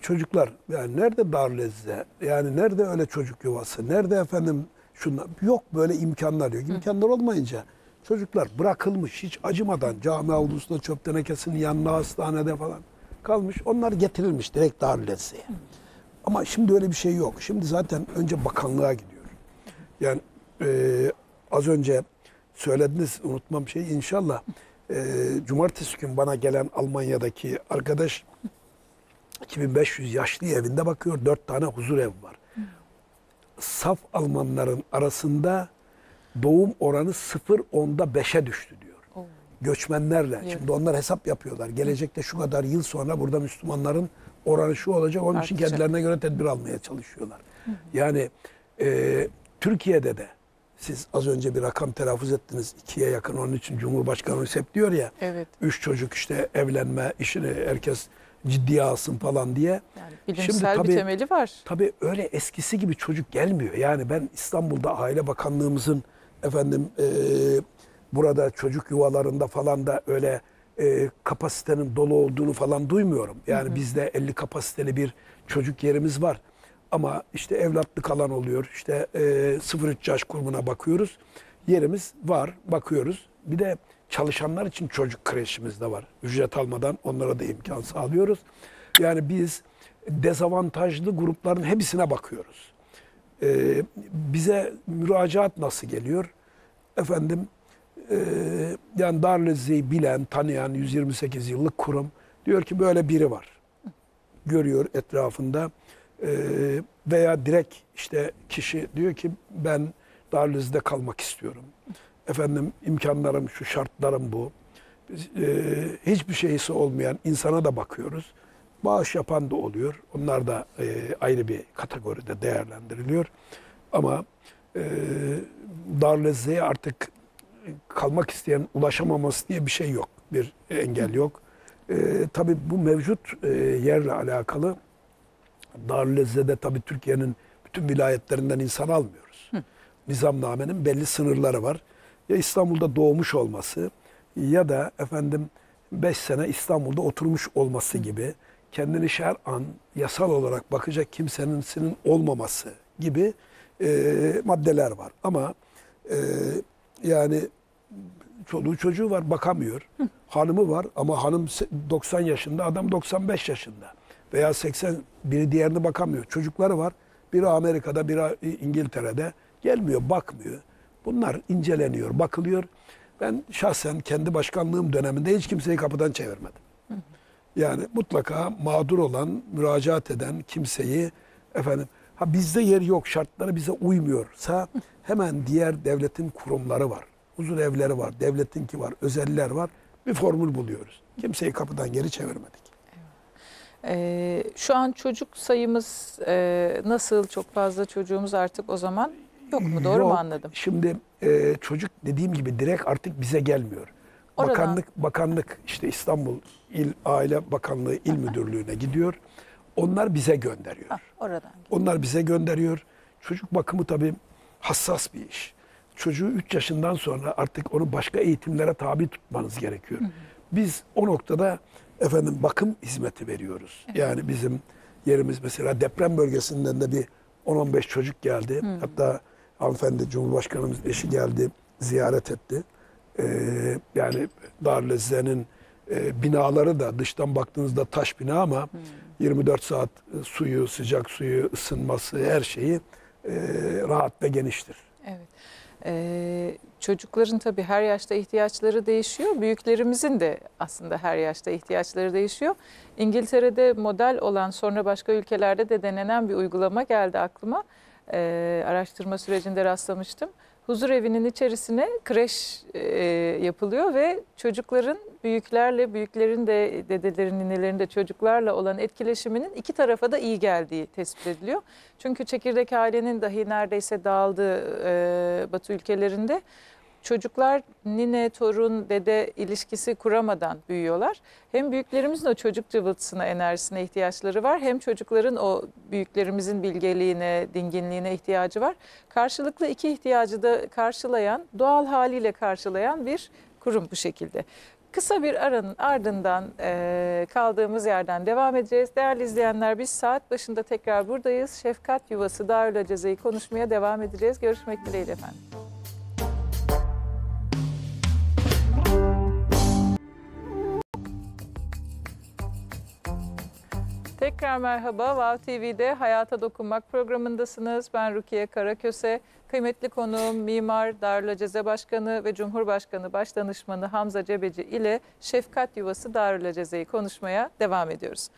çocuklar yani nerede darülaceze? Yani nerede öyle çocuk yuvası? Nerede efendim şunlar? Yok böyle imkanlar yok. İmkanlar olmayınca çocuklar bırakılmış hiç acımadan cami avlusunda çöp tenekesinin yanına hastanede falan kalmış. Onlar getirilmiş direkt darülacezeye. Ama şimdi öyle bir şey yok. Şimdi zaten önce bakanlığa gidiyor. Yani e, az önce söylediniz unutmam şeyi inşallah. E, cumartesi gün bana gelen Almanya'daki arkadaş iki bin beş yüz yaşlı evinde bakıyor. Dört tane huzur evi var. Saf Almanların arasında doğum oranı sıfır onda beşe düştü diyor. Göçmenlerle. Evet. Şimdi onlar hesap yapıyorlar. Gelecekte şu kadar yıl sonra burada Müslümanların oranı şu olacak. Onun Artık için kendilerine göre tedbir almaya çalışıyorlar. Hı hı. Yani e, Türkiye'de de siz az önce bir rakam telaffuz ettiniz. ikiye yakın. Onun için Cumhurbaşkanı hep diyor ya. Evet. Üç çocuk işte evlenme işini herkes ciddiye alsın falan diye. Yani bilimsel Şimdi, tabii, bir temeli var. Tabii öyle eskisi gibi çocuk gelmiyor. Yani ben İstanbul'da Aile Bakanlığımızın efendim e, burada çocuk yuvalarında falan da öyle e, kapasitenin dolu olduğunu falan duymuyorum. Yani hı hı. bizde elli kapasiteli bir çocuk yerimiz var. Ama işte evlatlık alan oluyor. İşte e, sıfır üç yaş grubuna bakıyoruz. Yerimiz var, bakıyoruz. Bir de çalışanlar için çocuk kreşimiz de var. Ücret almadan onlara da imkan sağlıyoruz. Yani biz dezavantajlı grupların hepsine bakıyoruz. E, bize müracaat nasıl geliyor? Efendim, Ee, yani darülacezeyi bilen, tanıyan yüz yirmi sekiz yıllık kurum diyor ki böyle biri var. Görüyor etrafında ee, veya direkt işte kişi diyor ki ben darülacezede kalmak istiyorum. Efendim imkanlarım şu, şartlarım bu. Biz, e, hiçbir şeysi olmayan insana da bakıyoruz. Bağış yapan da oluyor. Onlar da e, ayrı bir kategoride değerlendiriliyor. Ama e, darülacezeyi artık kalmak isteyen ulaşamaması diye bir şey yok. Bir engel yok. Ee, tabii bu mevcut e, yerle alakalı darülaceze'de tabii Türkiye'nin bütün vilayetlerinden insan almıyoruz. Hı. Nizamnamenin belli sınırları var. Ya İstanbul'da doğmuş olması ya da efendim beş sene İstanbul'da oturmuş olması gibi kendini şer'an yasal olarak bakacak kimsenin olmaması gibi e, maddeler var. Ama e, yani çoluğu çocuğu var bakamıyor. Hı. Hanımı var ama hanım doksan yaşında, adam doksan beş yaşında. Veya seksen, biri diğerine bakamıyor. Çocukları var. Biri Amerika'da, biri İngiltere'de. Gelmiyor, bakmıyor. Bunlar inceleniyor, bakılıyor. Ben şahsen kendi başkanlığım döneminde hiç kimseyi kapıdan çevirmedim. Hı. Yani mutlaka mağdur olan, müracaat eden kimseyi efendim... Ha bizde yer yok, şartları bize uymuyorsa hemen diğer devletin kurumları var. Huzur evleri var, devletinki var, özeller var. Bir formül buluyoruz. Kimseyi kapıdan geri çevirmedik. Evet. Ee, şu an çocuk sayımız e, nasıl? Çok fazla çocuğumuz artık o zaman yok mu? Doğru yok. Mu anladım? Şimdi e, çocuk dediğim gibi direkt artık bize gelmiyor. Oradan... Bakanlık, bakanlık işte İstanbul İl Aile Bakanlığı İl Müdürlüğü'ne gidiyor. Onlar bize gönderiyor. Ha, oradan. Onlar bize gönderiyor. Çocuk bakımı tabii hassas bir iş. Çocuğu üç yaşından sonra artık onu başka eğitimlere tabi tutmanız gerekiyor. Hı hı. Biz o noktada efendim bakım hizmeti veriyoruz. Evet. Yani bizim yerimiz mesela deprem bölgesinden de bir on on beş çocuk geldi. Hı hı. Hatta hanımefendi Cumhurbaşkanımız eşi geldi, ziyaret etti. Ee, yani darülacezenin e, binaları da dıştan baktığınızda taş bina ama... Hı hı. yirmi dört saat suyu, sıcak suyu, ısınması, her şeyi e, rahat ve geniştir. Evet. Ee, çocukların tabii her yaşta ihtiyaçları değişiyor. Büyüklerimizin de aslında her yaşta ihtiyaçları değişiyor. İngiltere'de model olan, sonra başka ülkelerde de denenen bir uygulama geldi aklıma. Ee, araştırma sürecinde rastlamıştım. Huzur evinin içerisine kreş e, yapılıyor ve çocukların büyüklerle, büyüklerin de dedelerin, ninelerin de çocuklarla olan etkileşiminin iki tarafa da iyi geldiği tespit ediliyor. Çünkü çekirdek ailenin dahi neredeyse dağıldığı e, Batı ülkelerinde çocuklar nine, torun, dede ilişkisi kuramadan büyüyorlar. Hem büyüklerimizin o çocuk cıvıltısına, enerjisine ihtiyaçları var. Hem çocukların o büyüklerimizin bilgeliğine, dinginliğine ihtiyacı var. Karşılıklı iki ihtiyacı da karşılayan, doğal haliyle karşılayan bir kurum bu şekilde. Kısa bir aranın ardından e, kaldığımız yerden devam edeceğiz. Değerli izleyenler, biz saat başında tekrar buradayız. Şefkat Yuvası Darülaceze'yi konuşmaya devam edeceğiz. Görüşmek dileğiyle efendim. Tekrar merhaba, Vav T V'de Hayata Dokunmak programındasınız. Ben Rukiye Karaköse, kıymetli konuğum Mimar, Darülaceze Başkanı ve Cumhurbaşkanı Başdanışmanı Hamza Cebeci ile Şefkat Yuvası Darülaceze'yi konuşmaya devam ediyoruz.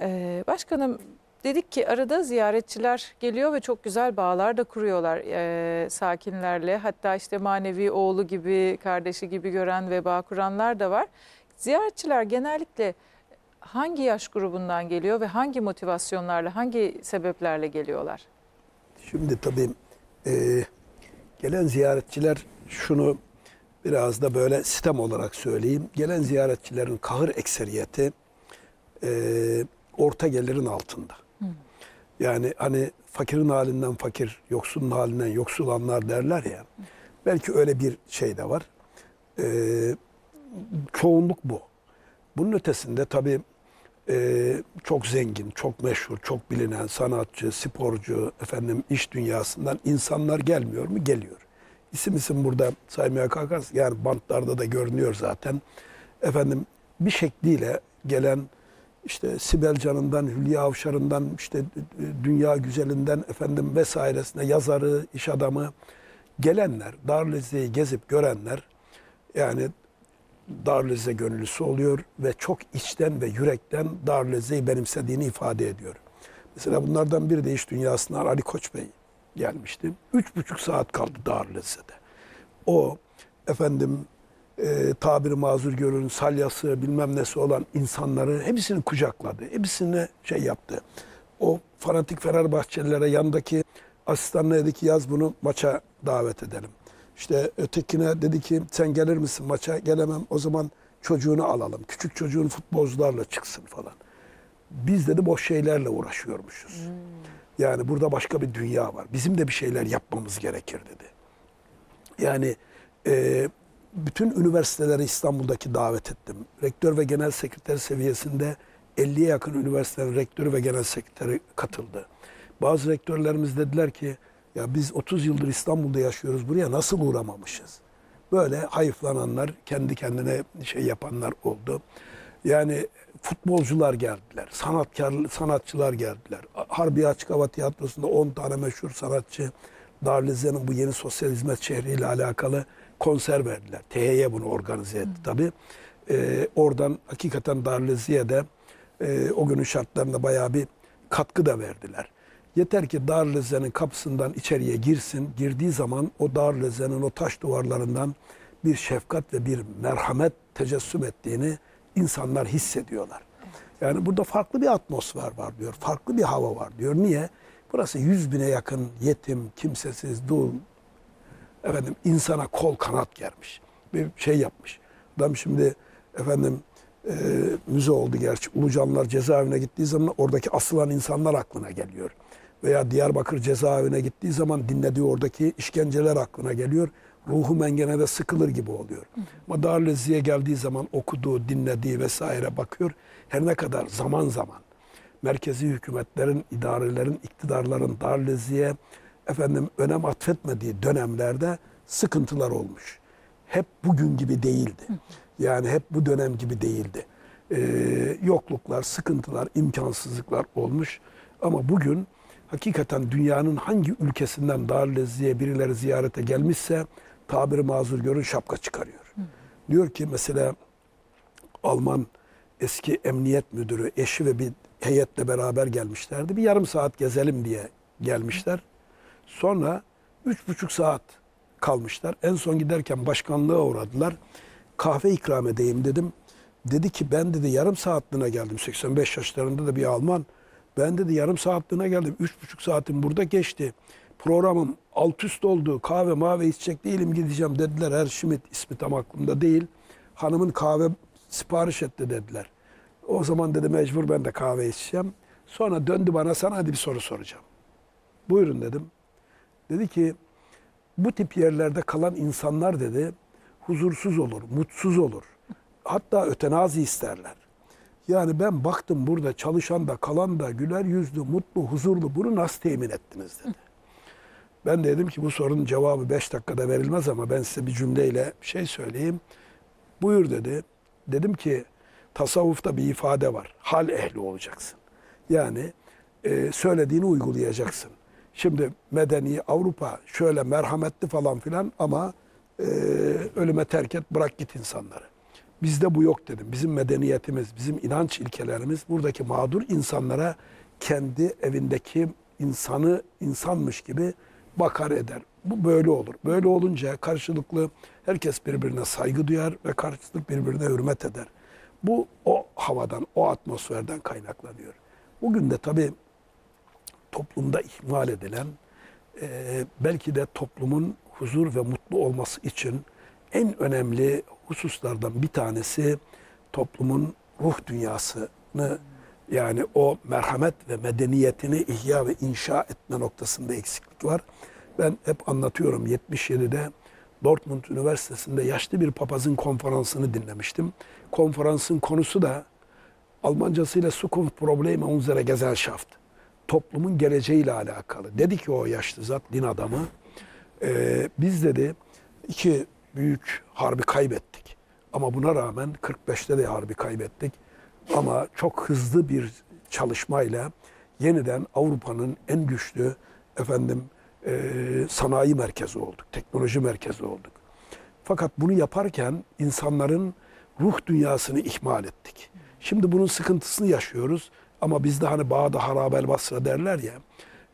Ee, başkanım, dedik ki arada ziyaretçiler geliyor ve çok güzel bağlar da kuruyorlar e, sakinlerle. Hatta işte manevi oğlu gibi, kardeşi gibi gören ve bağ kuranlar da var. Ziyaretçiler genellikle hangi yaş grubundan geliyor ve hangi motivasyonlarla, hangi sebeplerle geliyorlar? Şimdi tabii e, gelen ziyaretçiler, şunu biraz da böyle sistem olarak söyleyeyim. Gelen ziyaretçilerin kahır ekseriyeti e, orta gelirin altında. Hı. Yani hani fakirin halinden fakir, yoksulun halinden yoksul anlar derler ya. Hı. Belki öyle bir şey de var. E, çoğunluk bu. Bunun ötesinde tabii e, çok zengin, çok meşhur, çok bilinen sanatçı, sporcu, efendim iş dünyasından insanlar gelmiyor mu? Geliyor. İsim isim burada saymaya kalkarsak, yani bantlarda da görünüyor zaten. Efendim bir şekliyle gelen, işte Sibel Can'ından, Hülya Avşar'ından, işte Dünya Güzelinden efendim vesairesine, yazarı, iş adamı, gelenler, Darülaceze'yi gezip görenler, yani Darülaceze gönüllüsü oluyor ve çok içten ve yürekten Darülaceze'yi benimsediğini ifade ediyor. Mesela bunlardan biri de iş dünyasından Ali Koç Bey gelmişti. Üç buçuk saat kaldı Darülaceze'de. O efendim e, tabiri mazur görün, salyası bilmem nesi olan insanları hepsini kucakladı. Hepsini şey yaptı. O fanatik Fenerbahçelilere yandaki asistanına dedi ki yaz bunu maça davet edelim. İşte ötekine dedi ki sen gelir misin maça? Gelemem, o zaman çocuğunu alalım. Küçük çocuğun futbolcularla çıksın falan. Biz dedi boş şeylerle uğraşıyormuşuz. Hmm. Yani burada başka bir dünya var. Bizim de bir şeyler yapmamız gerekir dedi. Yani e, bütün üniversiteleri İstanbul'daki davet ettim. Rektör ve genel sekreter seviyesinde elliye yakın üniversitelerin rektörü ve genel sekreteri katıldı. Bazı rektörlerimiz dediler ki ya biz otuz yıldır İstanbul'da yaşıyoruz, buraya nasıl uğramamışız? Böyle hayıflananlar, kendi kendine şey yapanlar oldu. Yani futbolcular geldiler, sanatkar, sanatçılar geldiler. Harbiye Açık Hava Tiyatrosu'nda on tane meşhur sanatçı Darülaceze'nin bu yeni sosyal hizmet şehriyle alakalı konser verdiler. T H Y bunu organize etti tabii. Ee, oradan hakikaten Darülaceze'ye de e, o günün şartlarında bayağı bir katkı da verdiler. Yeter ki Darülaceze'nin kapısından içeriye girsin. Girdiği zaman o Darülaceze'nin o taş duvarlarından bir şefkat ve bir merhamet tecessüm ettiğini insanlar hissediyorlar. Yani burada farklı bir atmosfer var diyor. Farklı bir hava var diyor. Niye? Burası yüz bine yakın yetim, kimsesiz, dul, efendim insana kol kanat germiş. Bir şey yapmış. Adam şimdi efendim e, müze oldu gerçi. Ulucanlar cezaevine gittiği zaman oradaki asılan insanlar aklına geliyor. Veya Diyarbakır cezaevine gittiği zaman dinlediği oradaki işkenceler aklına geliyor. Ruhu mengenede sıkılır gibi oluyor. Ama Darülaceze'ye geldiği zaman okuduğu, dinlediği vesaire bakıyor. Her ne kadar zaman zaman merkezi hükümetlerin, idarelerin, iktidarların Darülaceze'ye efendim önem atfetmediği dönemlerde sıkıntılar olmuş. Hep bugün gibi değildi. Yani hep bu dönem gibi değildi. Ee, yokluklar, sıkıntılar, imkansızlıklar olmuş. Ama bugün hakikaten dünyanın hangi ülkesinden Darülacezeye birileri ziyarete gelmişse tabiri mazur görün şapka çıkarıyor. Hı. Diyor ki mesela Alman eski emniyet müdürü eşi ve bir heyetle beraber gelmişlerdi. Bir yarım saat gezelim diye gelmişler. Sonra üç buçuk saat kalmışlar. En son giderken başkanlığa uğradılar. Kahve ikram edeyim dedim. Dedi ki ben dedi yarım saatliğine geldim. seksen beş yaşlarında da bir Alman. Ben dedi yarım saatliğine geldim. Üç buçuk saatim burada geçti. Programım alt üst oldu. Kahve mavi içecek değilim gideceğim dediler. Her Schmidt ismi tam aklımda değil. Hanımın kahve sipariş etti dediler. O zaman dedi mecbur ben de kahve içeceğim. Sonra döndü bana sana hadi bir soru soracağım. Buyurun dedim. Dedi ki bu tip yerlerde kalan insanlar dedi huzursuz olur, mutsuz olur. Hatta ötenazi isterler. Yani ben baktım burada çalışan da kalan da güler yüzlü, mutlu, huzurlu bunu nasıl temin ettiniz dedi. Ben de dedim ki bu sorunun cevabı beş dakikada verilmez ama ben size bir cümleyle şey söyleyeyim. Buyur dedi. Dedim ki tasavvufta bir ifade var. Hal ehli olacaksın. Yani e, söylediğini uygulayacaksın. Şimdi medeni Avrupa şöyle merhametli falan filan ama e, ölüme terk et bırak git insanları. Bizde bu yok dedim. Bizim medeniyetimiz, bizim inanç ilkelerimiz buradaki mağdur insanlara kendi evindeki insanı insanmış gibi bakar eder. Bu böyle olur. Böyle olunca karşılıklı herkes birbirine saygı duyar ve karşılık birbirine hürmet eder. Bu o havadan, o atmosferden kaynaklanıyor. Bugün de tabii toplumda ihmal edilen, e, belki de toplumun huzur ve mutlu olması için en önemli hususlardan bir tanesi toplumun ruh dünyasını, yani o merhamet ve medeniyetini ihya ve inşa etme noktasında eksiklik var. Ben hep anlatıyorum, yetmiş yedide Dortmund Üniversitesi'nde yaşlı bir papazın konferansını dinlemiştim. Konferansın konusu da Almancasıyla Zukunftsprobleme unserer Gesellschaft. Toplumun geleceğiyle alakalı. Dedi ki o yaşlı zat, din adamı, e, biz dedi iki büyük harbi kaybettik. Ama buna rağmen kırk beşte de harbi kaybettik. Ama çok hızlı bir çalışmayla yeniden Avrupa'nın en güçlü efendim e, sanayi merkezi olduk, teknoloji merkezi olduk. Fakat bunu yaparken insanların ruh dünyasını ihmal ettik. Şimdi bunun sıkıntısını yaşıyoruz. Ama bizde hani Bağda Harabel Basra derler ya,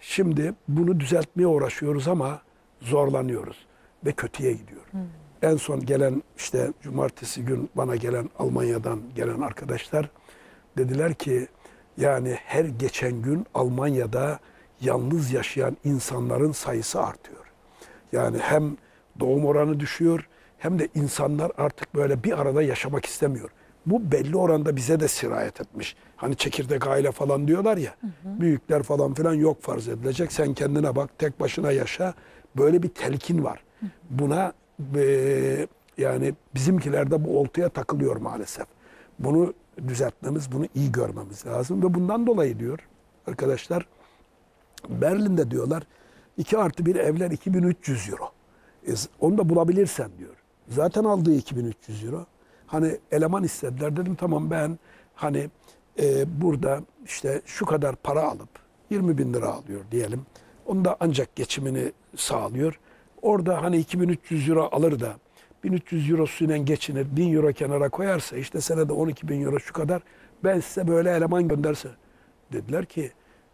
şimdi bunu düzeltmeye uğraşıyoruz ama zorlanıyoruz ve kötüye gidiyor. Hmm. En son gelen işte cumartesi gün bana gelen Almanya'dan gelen arkadaşlar dediler ki yani her geçen gün Almanya'da yalnız yaşayan insanların sayısı artıyor. Yani hem doğum oranı düşüyor hem de insanlar artık böyle bir arada yaşamak istemiyor. Bu belli oranda bize de sirayet etmiş. Hani çekirdek aile falan diyorlar ya, hı hı. büyükler falan filan yok farz edilecek. Sen kendine bak, tek başına yaşa. Böyle bir telkin var. Hı hı. Buna e, yani bizimkilerde bu oltaya takılıyor maalesef. Bunu düzeltmemiz, bunu iyi görmemiz lazım. Ve bundan dolayı diyor arkadaşlar, Berlin'de diyorlar iki artı bir evler iki bin üç yüz euro. E, onu da bulabilirsen diyor. Zaten aldığı iki bin üç yüz euro. Hani eleman istediler, dedim tamam ben hani e, burada işte şu kadar para alıp yirmi bin lira alıyor diyelim. Onu da ancak geçimini sağlıyor. Orada hani iki bin üç yüz euro alır da bin üç yüz eurosuyla geçinir, bin euro kenara koyarsa işte senede on iki bin euro şu kadar, ben size böyle eleman gönderse. Dediler ki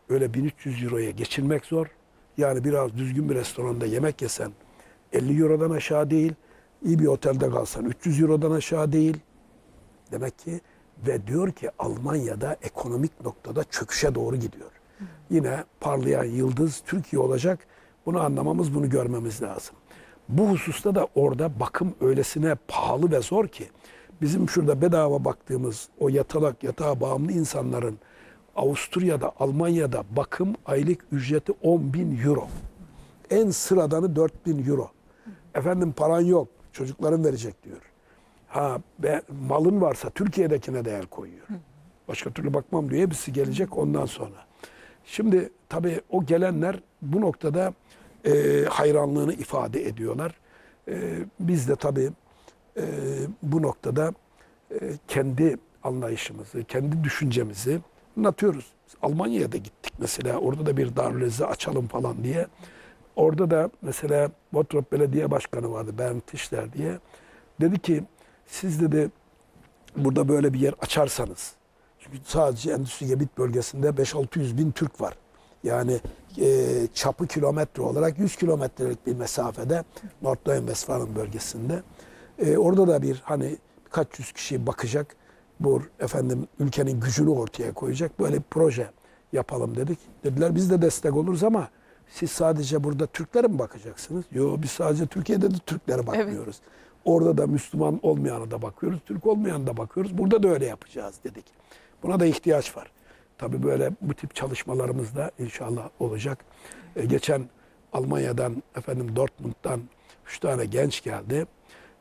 öyle bin üç yüz euroya geçinmek zor. Yani biraz düzgün bir restoranda yemek yesen elli eurodan aşağı değil. İyi bir otelde kalsan üç yüz eurodan aşağı değil. Demek ki ve diyor ki Almanya'da ekonomik noktada çöküşe doğru gidiyor. Hı. Yine parlayan yıldız Türkiye olacak. Bunu anlamamız, bunu görmemiz lazım. Bu hususta da orada bakım öylesine pahalı ve zor ki bizim şurada bedava baktığımız o yatalak yatağa bağımlı insanların Avusturya'da, Almanya'da bakım aylık ücreti on bin euro. En sıradanı dört bin euro. Efendim paran yok, çocukların verecek diyor. Ha be, malın varsa Türkiye'dekine de el koyuyor. Başka türlü bakmam diyor. Hepsi gelecek ondan sonra. Şimdi tabii o gelenler bu noktada e, hayranlığını ifade ediyorlar. E, biz de tabii e, bu noktada e, kendi anlayışımızı, kendi düşüncemizi anlatıyoruz. Almanya'ya da gittik mesela. Orada da bir darüleze açalım falan diye. Orada da mesela Bottrop Belediye Başkanı vardı, Bernd Tischler diye. Dedi ki siz dedi burada böyle bir yer açarsanız, çünkü sadece Endüstri Gebit bölgesinde beş altı yüz bin Türk var. Yani e, çapı kilometre olarak yüz kilometrelik bir mesafede Nordrhein-Westfalen bölgesinde. E, orada da bir hani birkaç yüz kişi bakacak, bu efendim ülkenin gücünü ortaya koyacak böyle bir proje yapalım dedik. Dediler biz de destek oluruz ama siz sadece burada Türklere mi bakacaksınız? Yo, biz sadece Türkiye'de de Türklere bakmıyoruz. Evet. Orada da Müslüman olmayanı da bakıyoruz, Türk olmayanı da bakıyoruz. Burada da öyle yapacağız dedik. Buna da ihtiyaç var. Tabii böyle bu tip çalışmalarımız da inşallah olacak. Ee, geçen Almanya'dan, efendim Dortmund'dan üç tane genç geldi.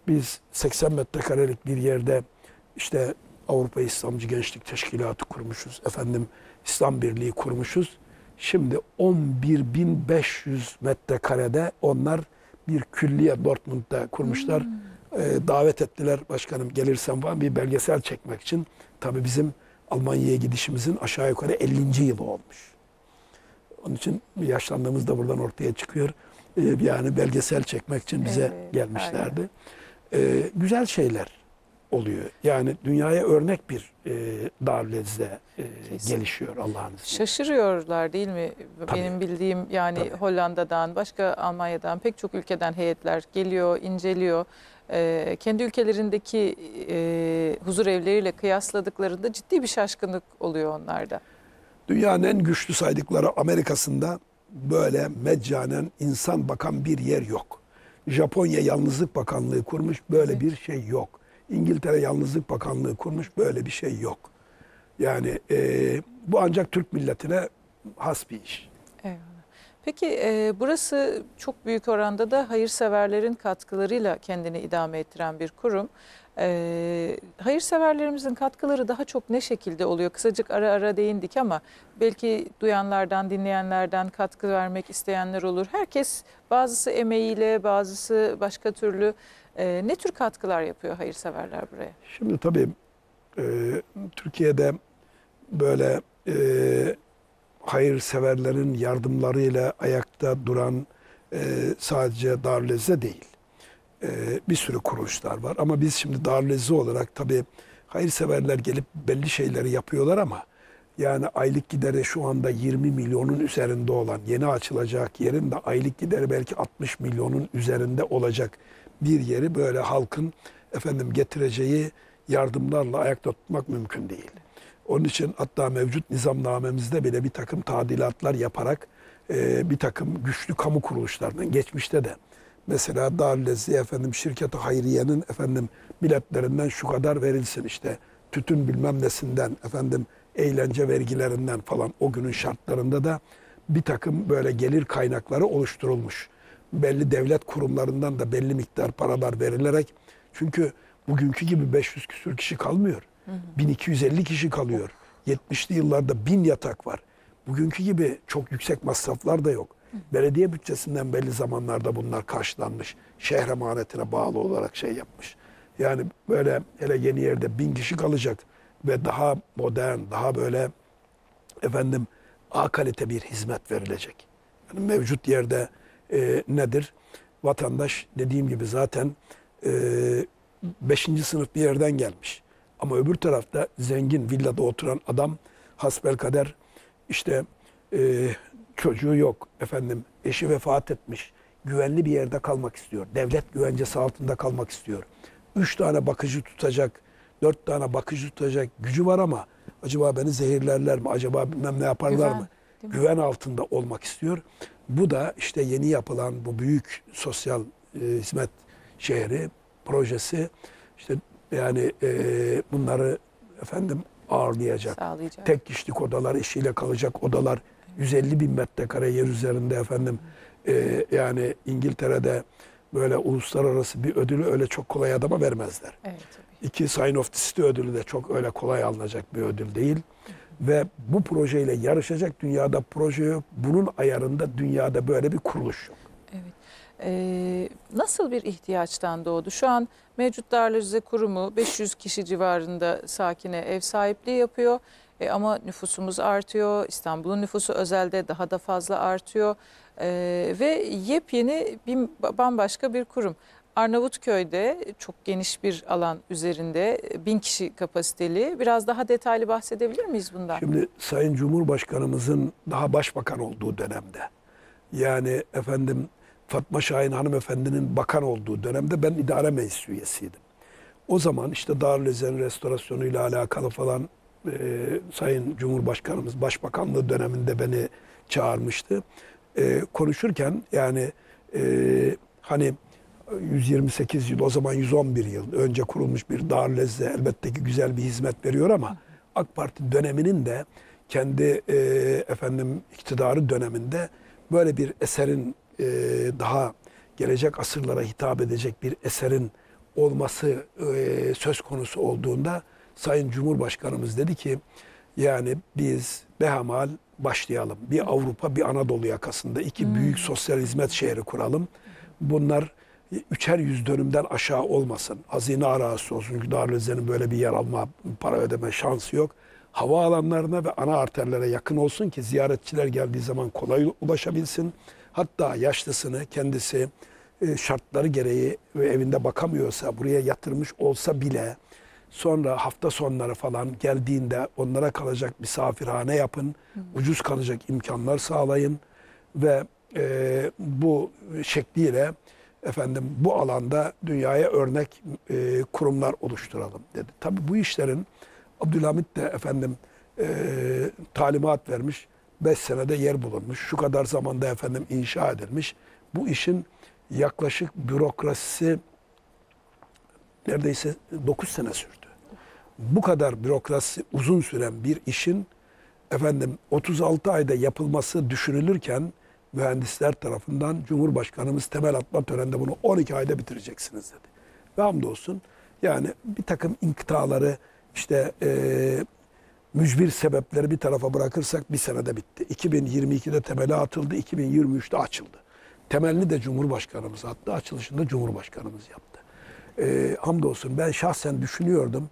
Biz seksen metrekarelik bir yerde işte Avrupa İslamcı Gençlik Teşkilatı kurmuşuz. Efendim İslam Birliği kurmuşuz. Şimdi on bir bin beş yüz metrekarede onlar bir külliye Dortmund'da kurmuşlar. Hmm. Ee, davet ettiler, başkanım gelirsen falan, bir belgesel çekmek için. Tabii bizim Almanya'ya gidişimizin aşağı yukarı ellinci yılı olmuş. Onun için yaşlandığımız da buradan ortaya çıkıyor. Ee, yani belgesel çekmek için bize evet, gelmişlerdi. Ee, güzel şeyler oluyor. Yani dünyaya örnek bir e, darüleze e, gelişiyor Allah'ın izniyle. Şaşırıyorlar değil mi? Tabii. Benim bildiğim yani tabii. Hollanda'dan, başka Almanya'dan, pek çok ülkeden heyetler geliyor, inceliyor. E, kendi ülkelerindeki e, huzur evleriyle kıyasladıklarında ciddi bir şaşkınlık oluyor onlarda. Dünyanın en güçlü saydıkları Amerika'sında böyle meccanen insan bakan bir yer yok. Japonya Yalnızlık Bakanlığı kurmuş, böyle evet. bir şey yok. İngiltere Yalnızlık Bakanlığı kurmuş, böyle bir şey yok. Yani e, bu ancak Türk milletine has bir iş. Eyvallah. Peki e, burası çok büyük oranda da hayırseverlerin katkılarıyla kendini idame ettiren bir kurum. E, hayırseverlerimizin katkıları daha çok ne şekilde oluyor? Kısacık ara ara değindik ama belki duyanlardan, dinleyenlerden katkı vermek isteyenler olur. Herkes bazısı emeğiyle, bazısı başka türlü. Ee, ne tür katkılar yapıyor hayırseverler buraya? Şimdi tabii e, Türkiye'de böyle e, hayırseverlerin yardımlarıyla ayakta duran e, sadece darüleze değil. E, bir sürü kuruluşlar var ama biz şimdi darüleze olarak tabii hayırseverler gelip belli şeyleri yapıyorlar ama yani aylık gideri şu anda yirmi milyonun üzerinde olan, yeni açılacak yerin de aylık gideri belki altmış milyonun üzerinde olacak bir yeri böyle halkın efendim getireceği yardımlarla ayakta tutmak mümkün değil. Onun için hatta mevcut nizamnamemizde bile bir takım tadilatlar yaparak e, bir takım güçlü kamu kuruluşlarının geçmişte de mesela darüleze efendim şirketi hayriyenin efendim biletlerinden şu kadar verilsin, işte tütün bilmem nesinden efendim eğlence vergilerinden falan, o günün şartlarında da bir takım böyle gelir kaynakları oluşturulmuş. Belli devlet kurumlarından da belli miktar paralar verilerek, çünkü bugünkü gibi beş yüz küsür kişi kalmıyor. Hı hı. bin iki yüz elli kişi kalıyor. yetmişli yıllarda bin yatak var. Bugünkü gibi çok yüksek masraflar da yok. Hı hı. Belediye bütçesinden belli zamanlarda bunlar karşılanmış. Şehir emanetine bağlı olarak şey yapmış. Yani böyle hele yeni yerde bin kişi kalacak ve daha modern, daha böyle efendim A kalite bir hizmet verilecek. Yani mevcut yerde E, nedir? Vatandaş dediğim gibi zaten beşinci sınıf bir yerden gelmiş. Ama öbür tarafta zengin villada oturan adam hasbelkader işte e, çocuğu yok, efendim eşi vefat etmiş, güvenli bir yerde kalmak istiyor. Devlet güvencesi altında kalmak istiyor. Üç tane bakıcı tutacak, dört tane bakıcı tutacak gücü var ama acaba beni zehirlerler mi? Acaba bilmem ne yaparlar Güven, mı? Güven altında olmak istiyor. Bu da işte yeni yapılan bu büyük sosyal e, hizmet şehri projesi işte yani e, bunları efendim ağırlayacak. Sağlayacak. Tek kişilik odalar, eşiyle kalacak odalar, yüz elli bin metrekare yer üzerinde efendim e, yani İngiltere'de böyle uluslararası bir ödülü öyle çok kolay adama vermezler. Evet, İki Sign of the City ödülü de çok öyle kolay alınacak bir ödül değil. Ve bu projeyle yarışacak dünyada proje yok. Bunun ayarında dünyada böyle bir kuruluş yok. Evet. Ee, nasıl bir ihtiyaçtan doğdu? Şu an mevcut darüleze kurumu beş yüz kişi civarında sakine ev sahipliği yapıyor. E, ama nüfusumuz artıyor. İstanbul'un nüfusu özelde daha da fazla artıyor. E, ve yepyeni bir, bambaşka bir kurum. Arnavutköy'de çok geniş bir alan üzerinde bin kişi kapasiteli. Biraz daha detaylı bahsedebilir miyiz bundan? Şimdi Sayın Cumhurbaşkanımızın daha başbakan olduğu dönemde, yani efendim Fatma Şahin hanımefendinin bakan olduğu dönemde ben idare meclis üyesiydim. O zaman işte Darülözen'in restorasyonuyla alakalı falan e, Sayın Cumhurbaşkanımız Başbakanlığı döneminde beni çağırmıştı. E, konuşurken yani e, hani yüz yirmi sekiz yıl, o zaman yüz on bir yıl önce kurulmuş bir Darülözze elbette ki güzel bir hizmet veriyor ama AK Parti döneminin de kendi e, efendim iktidarı döneminde böyle bir eserin e, daha gelecek asırlara hitap edecek bir eserin olması e, söz konusu olduğunda Sayın Cumhurbaşkanımız dedi ki yani biz behamal başlayalım. Bir Avrupa, bir Anadolu yakasında iki hmm. büyük sosyal hizmet şehri kuralım. Bunlar üçer yüz dönümden aşağı olmasın. Hazine arası olsun. Çünkü Darülözen'in böyle bir yer alma, para ödeme şansı yok. Hava alanlarına ve ana arterlere yakın olsun ki ziyaretçiler geldiği zaman kolay ulaşabilsin. Hatta yaşlısını kendisi şartları gereği ve evinde bakamıyorsa buraya yatırmış olsa bile sonra hafta sonları falan geldiğinde onlara kalacak misafirhane yapın. Ucuz kalacak imkanlar sağlayın ve e, bu şekliyle efendim bu alanda dünyaya örnek e, kurumlar oluşturalım dedi. Tabii bu işlerin Abdülhamit de efendim e, talimat vermiş. beş senede yer bulunmuş. Şu kadar zamanda efendim inşa edilmiş. Bu işin yaklaşık bürokrasisi neredeyse dokuz sene sürdü. Bu kadar bürokrasi uzun süren bir işin efendim otuz altı ayda yapılması düşünülürken mühendisler tarafından Cumhurbaşkanımız temel atma töreninde bunu on iki ayda bitireceksiniz dedi. Ve hamdolsun yani bir takım inkıtaları işte e, mücbir sebepleri bir tarafa bırakırsak bir senede bitti. iki bin yirmi iki'de temeli atıldı, iki bin yirmi üç'te açıldı. Temelini de Cumhurbaşkanımız attı, açılışında Cumhurbaşkanımız yaptı. E, hamdolsun ben şahsen düşünüyordum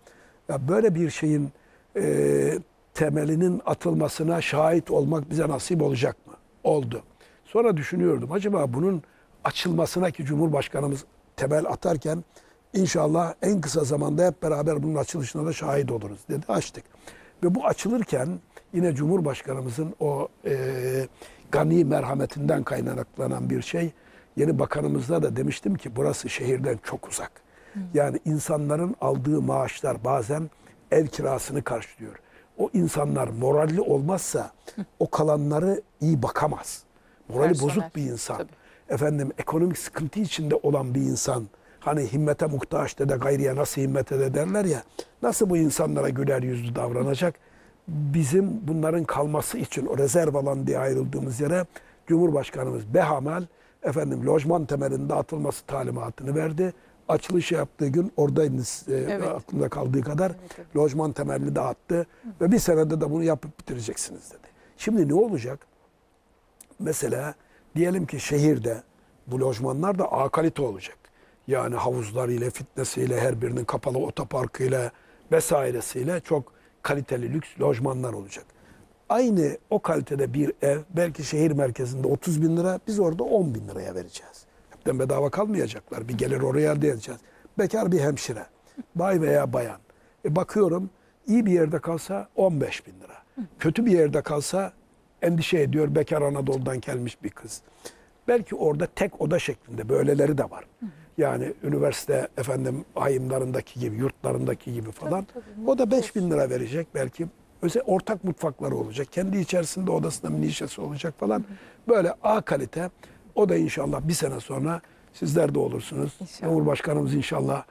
ya böyle bir şeyin e, temelinin atılmasına şahit olmak bize nasip olacak mı? Oldu. Sonra düşünüyordum acaba bunun açılmasına ki Cumhurbaşkanımız temel atarken inşallah en kısa zamanda hep beraber bunun açılışına da şahit oluruz dedi. Açtık. Ve bu açılırken yine Cumhurbaşkanımızın o e, gani merhametinden kaynaklanan bir şey. Yeni bakanımızla da demiştim ki burası şehirden çok uzak. Hı. Yani insanların aldığı maaşlar bazen ev kirasını karşılıyor. O insanlar moralli olmazsa Hı. o kalanları iyi bakamaz. Morali Personel. bozuk bir insan. Tabii. Efendim ekonomik sıkıntı içinde olan bir insan. Hani himmete muhtaç de de gayriye nasıl himmet ede derler ya. Nasıl bu insanlara güler yüzlü davranacak? Bizim bunların kalması için o rezerv alan diye ayrıldığımız yere Cumhurbaşkanımız behamal efendim lojman temelinde atılması talimatını verdi. Açılışı yaptığı gün oradaydınız evet. e, aklımda kaldığı kadar evet, evet. lojman temelli dağıttı. Hı. Ve bir senede de bunu yapıp bitireceksiniz dedi. Şimdi ne olacak? Mesela diyelim ki şehirde bu lojmanlar da A kalite olacak. Yani havuzlarıyla, fitnesiyle, her birinin kapalı otoparkıyla vesairesiyle çok kaliteli lüks lojmanlar olacak. Aynı o kalitede bir ev belki şehir merkezinde otuz bin lira biz orada on bin liraya vereceğiz. Hepten bedava kalmayacaklar. Bir gelir oraya elde edeceğiz. Bekar bir hemşire, bay veya bayan. E bakıyorum iyi bir yerde kalsa on beş bin lira. Kötü bir yerde kalsa endişe ediyor bekar Anadolu'dan gelmiş bir kız. Belki orada tek oda şeklinde böyleleri de var. Yani üniversite efendim ayımlarındaki gibi, yurtlarındaki gibi falan. Tabii, tabii. O da beş bin lira verecek belki. Özel ortak mutfakları olacak. Kendi içerisinde odasında mini şişesi olacak falan. Böyle A kalite. O da inşallah bir sene sonra sizler de olursunuz. İnşallah. Cumhurbaşkanımız inşallah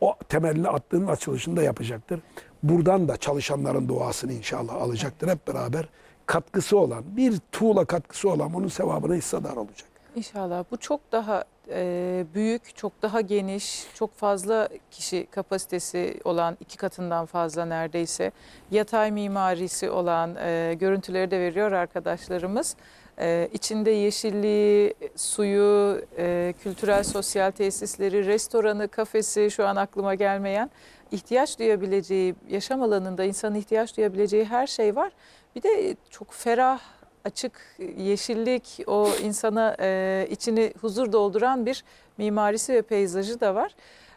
o temelini attığının açılışını da yapacaktır. Buradan da çalışanların duasını inşallah alacaktır. Hep beraber katkısı olan, bir tuğla katkısı olan onun sevabına hissedar olacak. İnşallah bu çok daha e, büyük, çok daha geniş, çok fazla kişi kapasitesi olan, iki katından fazla neredeyse, yatay mimarisi olan e, görüntüleri de veriyor arkadaşlarımız. E, içinde yeşilliği, suyu, e, kültürel sosyal tesisleri, restoranı, kafesi, şu an aklıma gelmeyen ihtiyaç duyabileceği, yaşam alanında insanın ihtiyaç duyabileceği her şey var. Bir de çok ferah, açık, yeşillik, o insana e, içini huzur dolduran bir mimarisi ve peyzajı da var.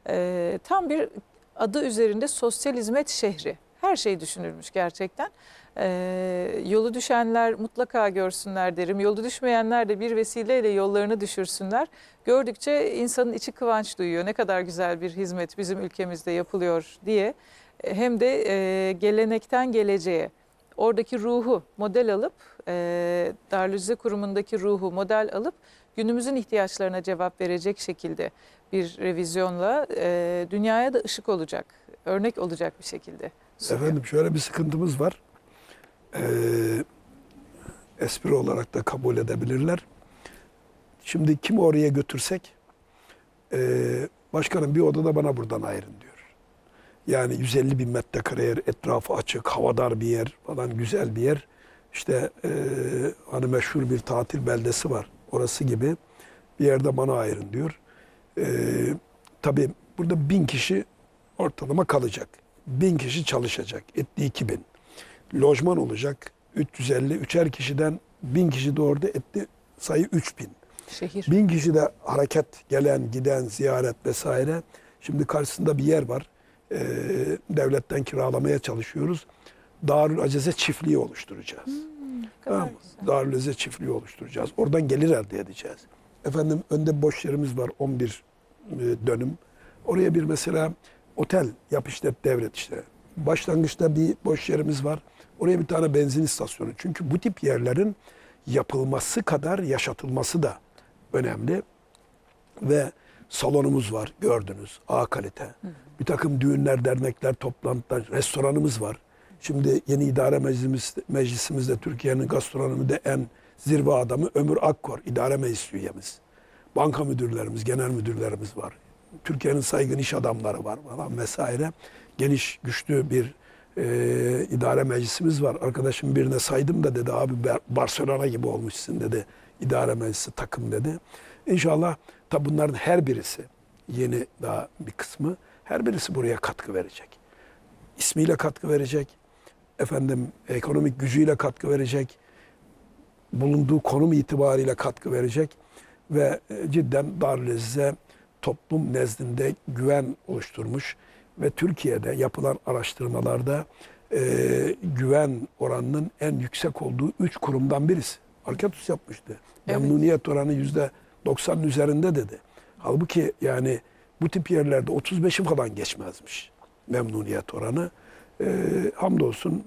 E, tam bir adı üzerinde sosyal hizmet şehri. Her şey düşünülmüş gerçekten. Ee, yolu düşenler mutlaka görsünler derim. Yolu düşmeyenler de bir vesileyle yollarını düşürsünler. Gördükçe insanın içi kıvanç duyuyor. Ne kadar güzel bir hizmet bizim ülkemizde yapılıyor diye. Hem de e, gelenekten geleceğe, oradaki ruhu model alıp, e, Darülaceze kurumundaki ruhu model alıp günümüzün ihtiyaçlarına cevap verecek şekilde bir revizyonla e, dünyaya da ışık olacak, örnek olacak bir şekilde. Efendim, şöyle bir sıkıntımız var. Ee, espri olarak da kabul edebilirler. Şimdi kim oraya götürsek, e, başkanım bir odada bana buradan ayırın diyor. Yani yüz elli bin metrekare yer, etrafı açık, havadar bir yer falan, güzel bir yer. İşte e, hani meşhur bir tatil beldesi var, orası gibi bir yerde bana ayırın diyor. E, tabii burada bin kişi ortalama kalacak, bin kişi çalışacak, etti iki bin. Lojman olacak, üç yüz elli, üçer kişiden bin kişi de orada etti, sayı üç bin. Şehir. bin kişi de hareket, gelen, giden, ziyaret vesaire. Şimdi karşısında bir yer var, ee, devletten kiralamaya çalışıyoruz. Darülaceze çiftliği oluşturacağız. Hmm, Darülaceze çiftliği oluşturacağız. Oradan gelir elde edeceğiz. Efendim, önde boş yerimiz var, on bir dönüm. Oraya bir mesela otel yap, işlet, devret işte. Başlangıçta bir boş yerimiz var. Oraya bir tane benzin istasyonu. Çünkü bu tip yerlerin yapılması kadar yaşatılması da önemli. Ve salonumuz var, gördünüz. A kalite. Bir takım düğünler, dernekler, toplantılar, restoranımız var. Şimdi yeni idare meclisimiz, meclisimizde Türkiye'nin gastronomide en zirve adamı Ömür Akkor, idare meclis üyemiz. Banka müdürlerimiz, genel müdürlerimiz var. Türkiye'nin saygın iş adamları var falan vesaire. Geniş, güçlü bir e, idare meclisimiz var. Arkadaşım birine saydım da dedi, abi Barcelona gibi olmuşsun dedi. İdare meclisi takım dedi. İnşallah tabi bunların her birisi, yeni daha bir kısmı, her birisi buraya katkı verecek. İsmiyle katkı verecek. Efendim, ekonomik gücüyle katkı verecek. Bulunduğu konum itibariyle katkı verecek. Ve e, cidden Darülaceze toplum nezdinde güven oluşturmuş. Ve Türkiye'de yapılan araştırmalarda e, güven oranının en yüksek olduğu üç kurumdan birisi. Arketus yapmıştı. Evet. Memnuniyet oranı yüzde doksanın üzerinde dedi. Halbuki yani bu tip yerlerde otuz beşi falan geçmezmiş memnuniyet oranı. E, hamdolsun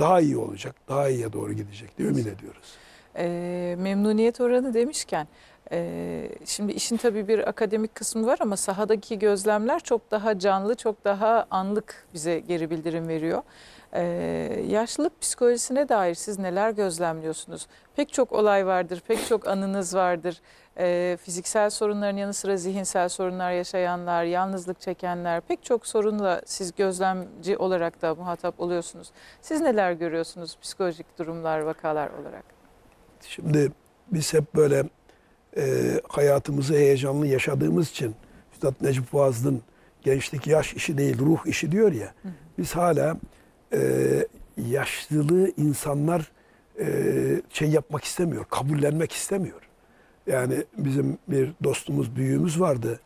daha iyi olacak, daha iyiye doğru gidecek diye ümit ediyoruz. E, memnuniyet oranı demişken... Şimdi işin tabii bir akademik kısmı var ama sahadaki gözlemler çok daha canlı, çok daha anlık bize geri bildirim veriyor. Yaşlılık psikolojisine dair siz neler gözlemliyorsunuz? Pek çok olay vardır, pek çok anınız vardır. Fiziksel sorunların yanı sıra zihinsel sorunlar yaşayanlar, yalnızlık çekenler, pek çok sorunla siz gözlemci olarak da muhatap oluyorsunuz. Siz neler görüyorsunuz psikolojik durumlar, vakalar olarak? Şimdi biz hep böyle... E, hayatımızı heyecanlı yaşadığımız için Üstad Necip Fazıl'ın gençlik yaş işi değil ruh işi diyor ya, hı hı. Biz hala e, yaşlılığı insanlar e, şey yapmak istemiyor, kabullenmek istemiyor. Yani bizim bir dostumuz, büyüğümüz vardı,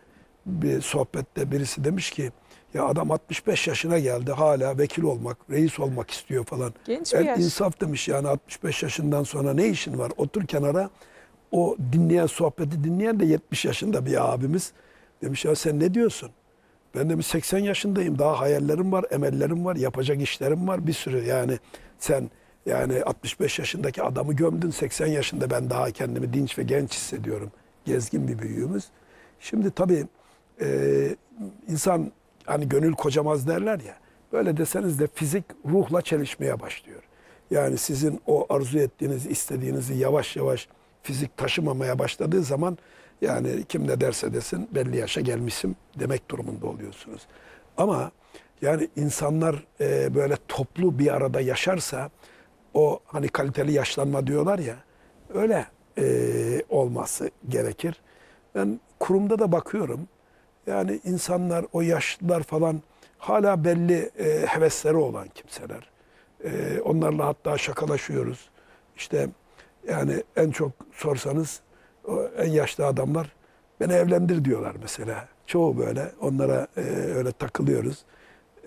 bir sohbette birisi demiş ki ya adam altmış beş yaşına geldi, hala vekil olmak, reis olmak istiyor falan. Genç bir yaş. İnsaf demiş, yani altmış beş yaşından sonra ne işin var, otur kenara. O dinleyen, sohbeti dinleyen de yetmiş yaşında bir abimiz. Demiş ya sen ne diyorsun? Ben demiş seksen yaşındayım. Daha hayallerim var, emellerim var, yapacak işlerim var bir sürü. Yani sen yani altmış beş yaşındaki adamı gömdün. seksen yaşında ben daha kendimi dinç ve genç hissediyorum. Gezgin bir büyüğümüz. Şimdi tabii e, insan hani gönül kocamaz derler ya. Böyle deseniz de fizik ruhla çelişmeye başlıyor. Yani sizin o arzu ettiğiniz, istediğinizi yavaş yavaş fizik taşımamaya başladığı zaman yani kim ne derse desin belli yaşa gelmişsin demek durumunda oluyorsunuz. Ama yani insanlar e, böyle toplu bir arada yaşarsa o hani kaliteli yaşlanma diyorlar ya, öyle e, olması gerekir. Ben kurumda da bakıyorum yani insanlar, o yaşlılar falan hala belli e, hevesleri olan kimseler. E, onlarla hatta şakalaşıyoruz. İşte yani en çok sorsanız en yaşlı adamlar beni evlendir diyorlar mesela. Çoğu böyle. Onlara e, öyle takılıyoruz.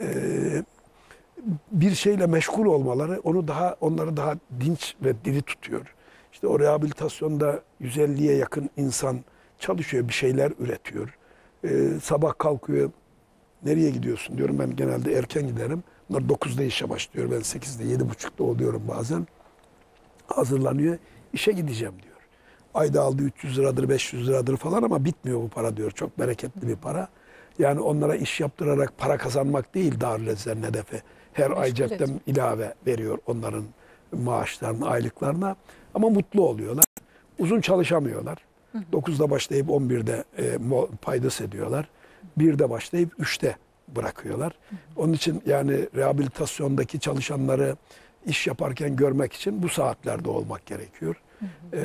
E, bir şeyle meşgul olmaları onu daha onları daha dinç ve diri tutuyor. İşte o rehabilitasyonda yüz elliye yakın insan çalışıyor, bir şeyler üretiyor. Ee, sabah kalkıyor, nereye gidiyorsun diyorum, ben genelde erken giderim. Bunlar dokuzda işe başlıyor, ben sekizde, yedi buçukta oluyorum bazen. Hazırlanıyor, işe gideceğim diyor. Ayda aldığı üç yüz liradır, beş yüz liradır falan ama bitmiyor bu para diyor, çok bereketli bir para. Yani onlara iş yaptırarak para kazanmak değil Darülazezer'in hedefi. Her ay cepten ilave veriyor onların maaşlarına, aylıklarına. Ama mutlu oluyorlar. Uzun çalışamıyorlar. dokuzda başlayıp on birde e, paydos ediyorlar. birde başlayıp üçte bırakıyorlar. Onun için yani rehabilitasyondaki çalışanları iş yaparken görmek için bu saatlerde olmak gerekiyor. E,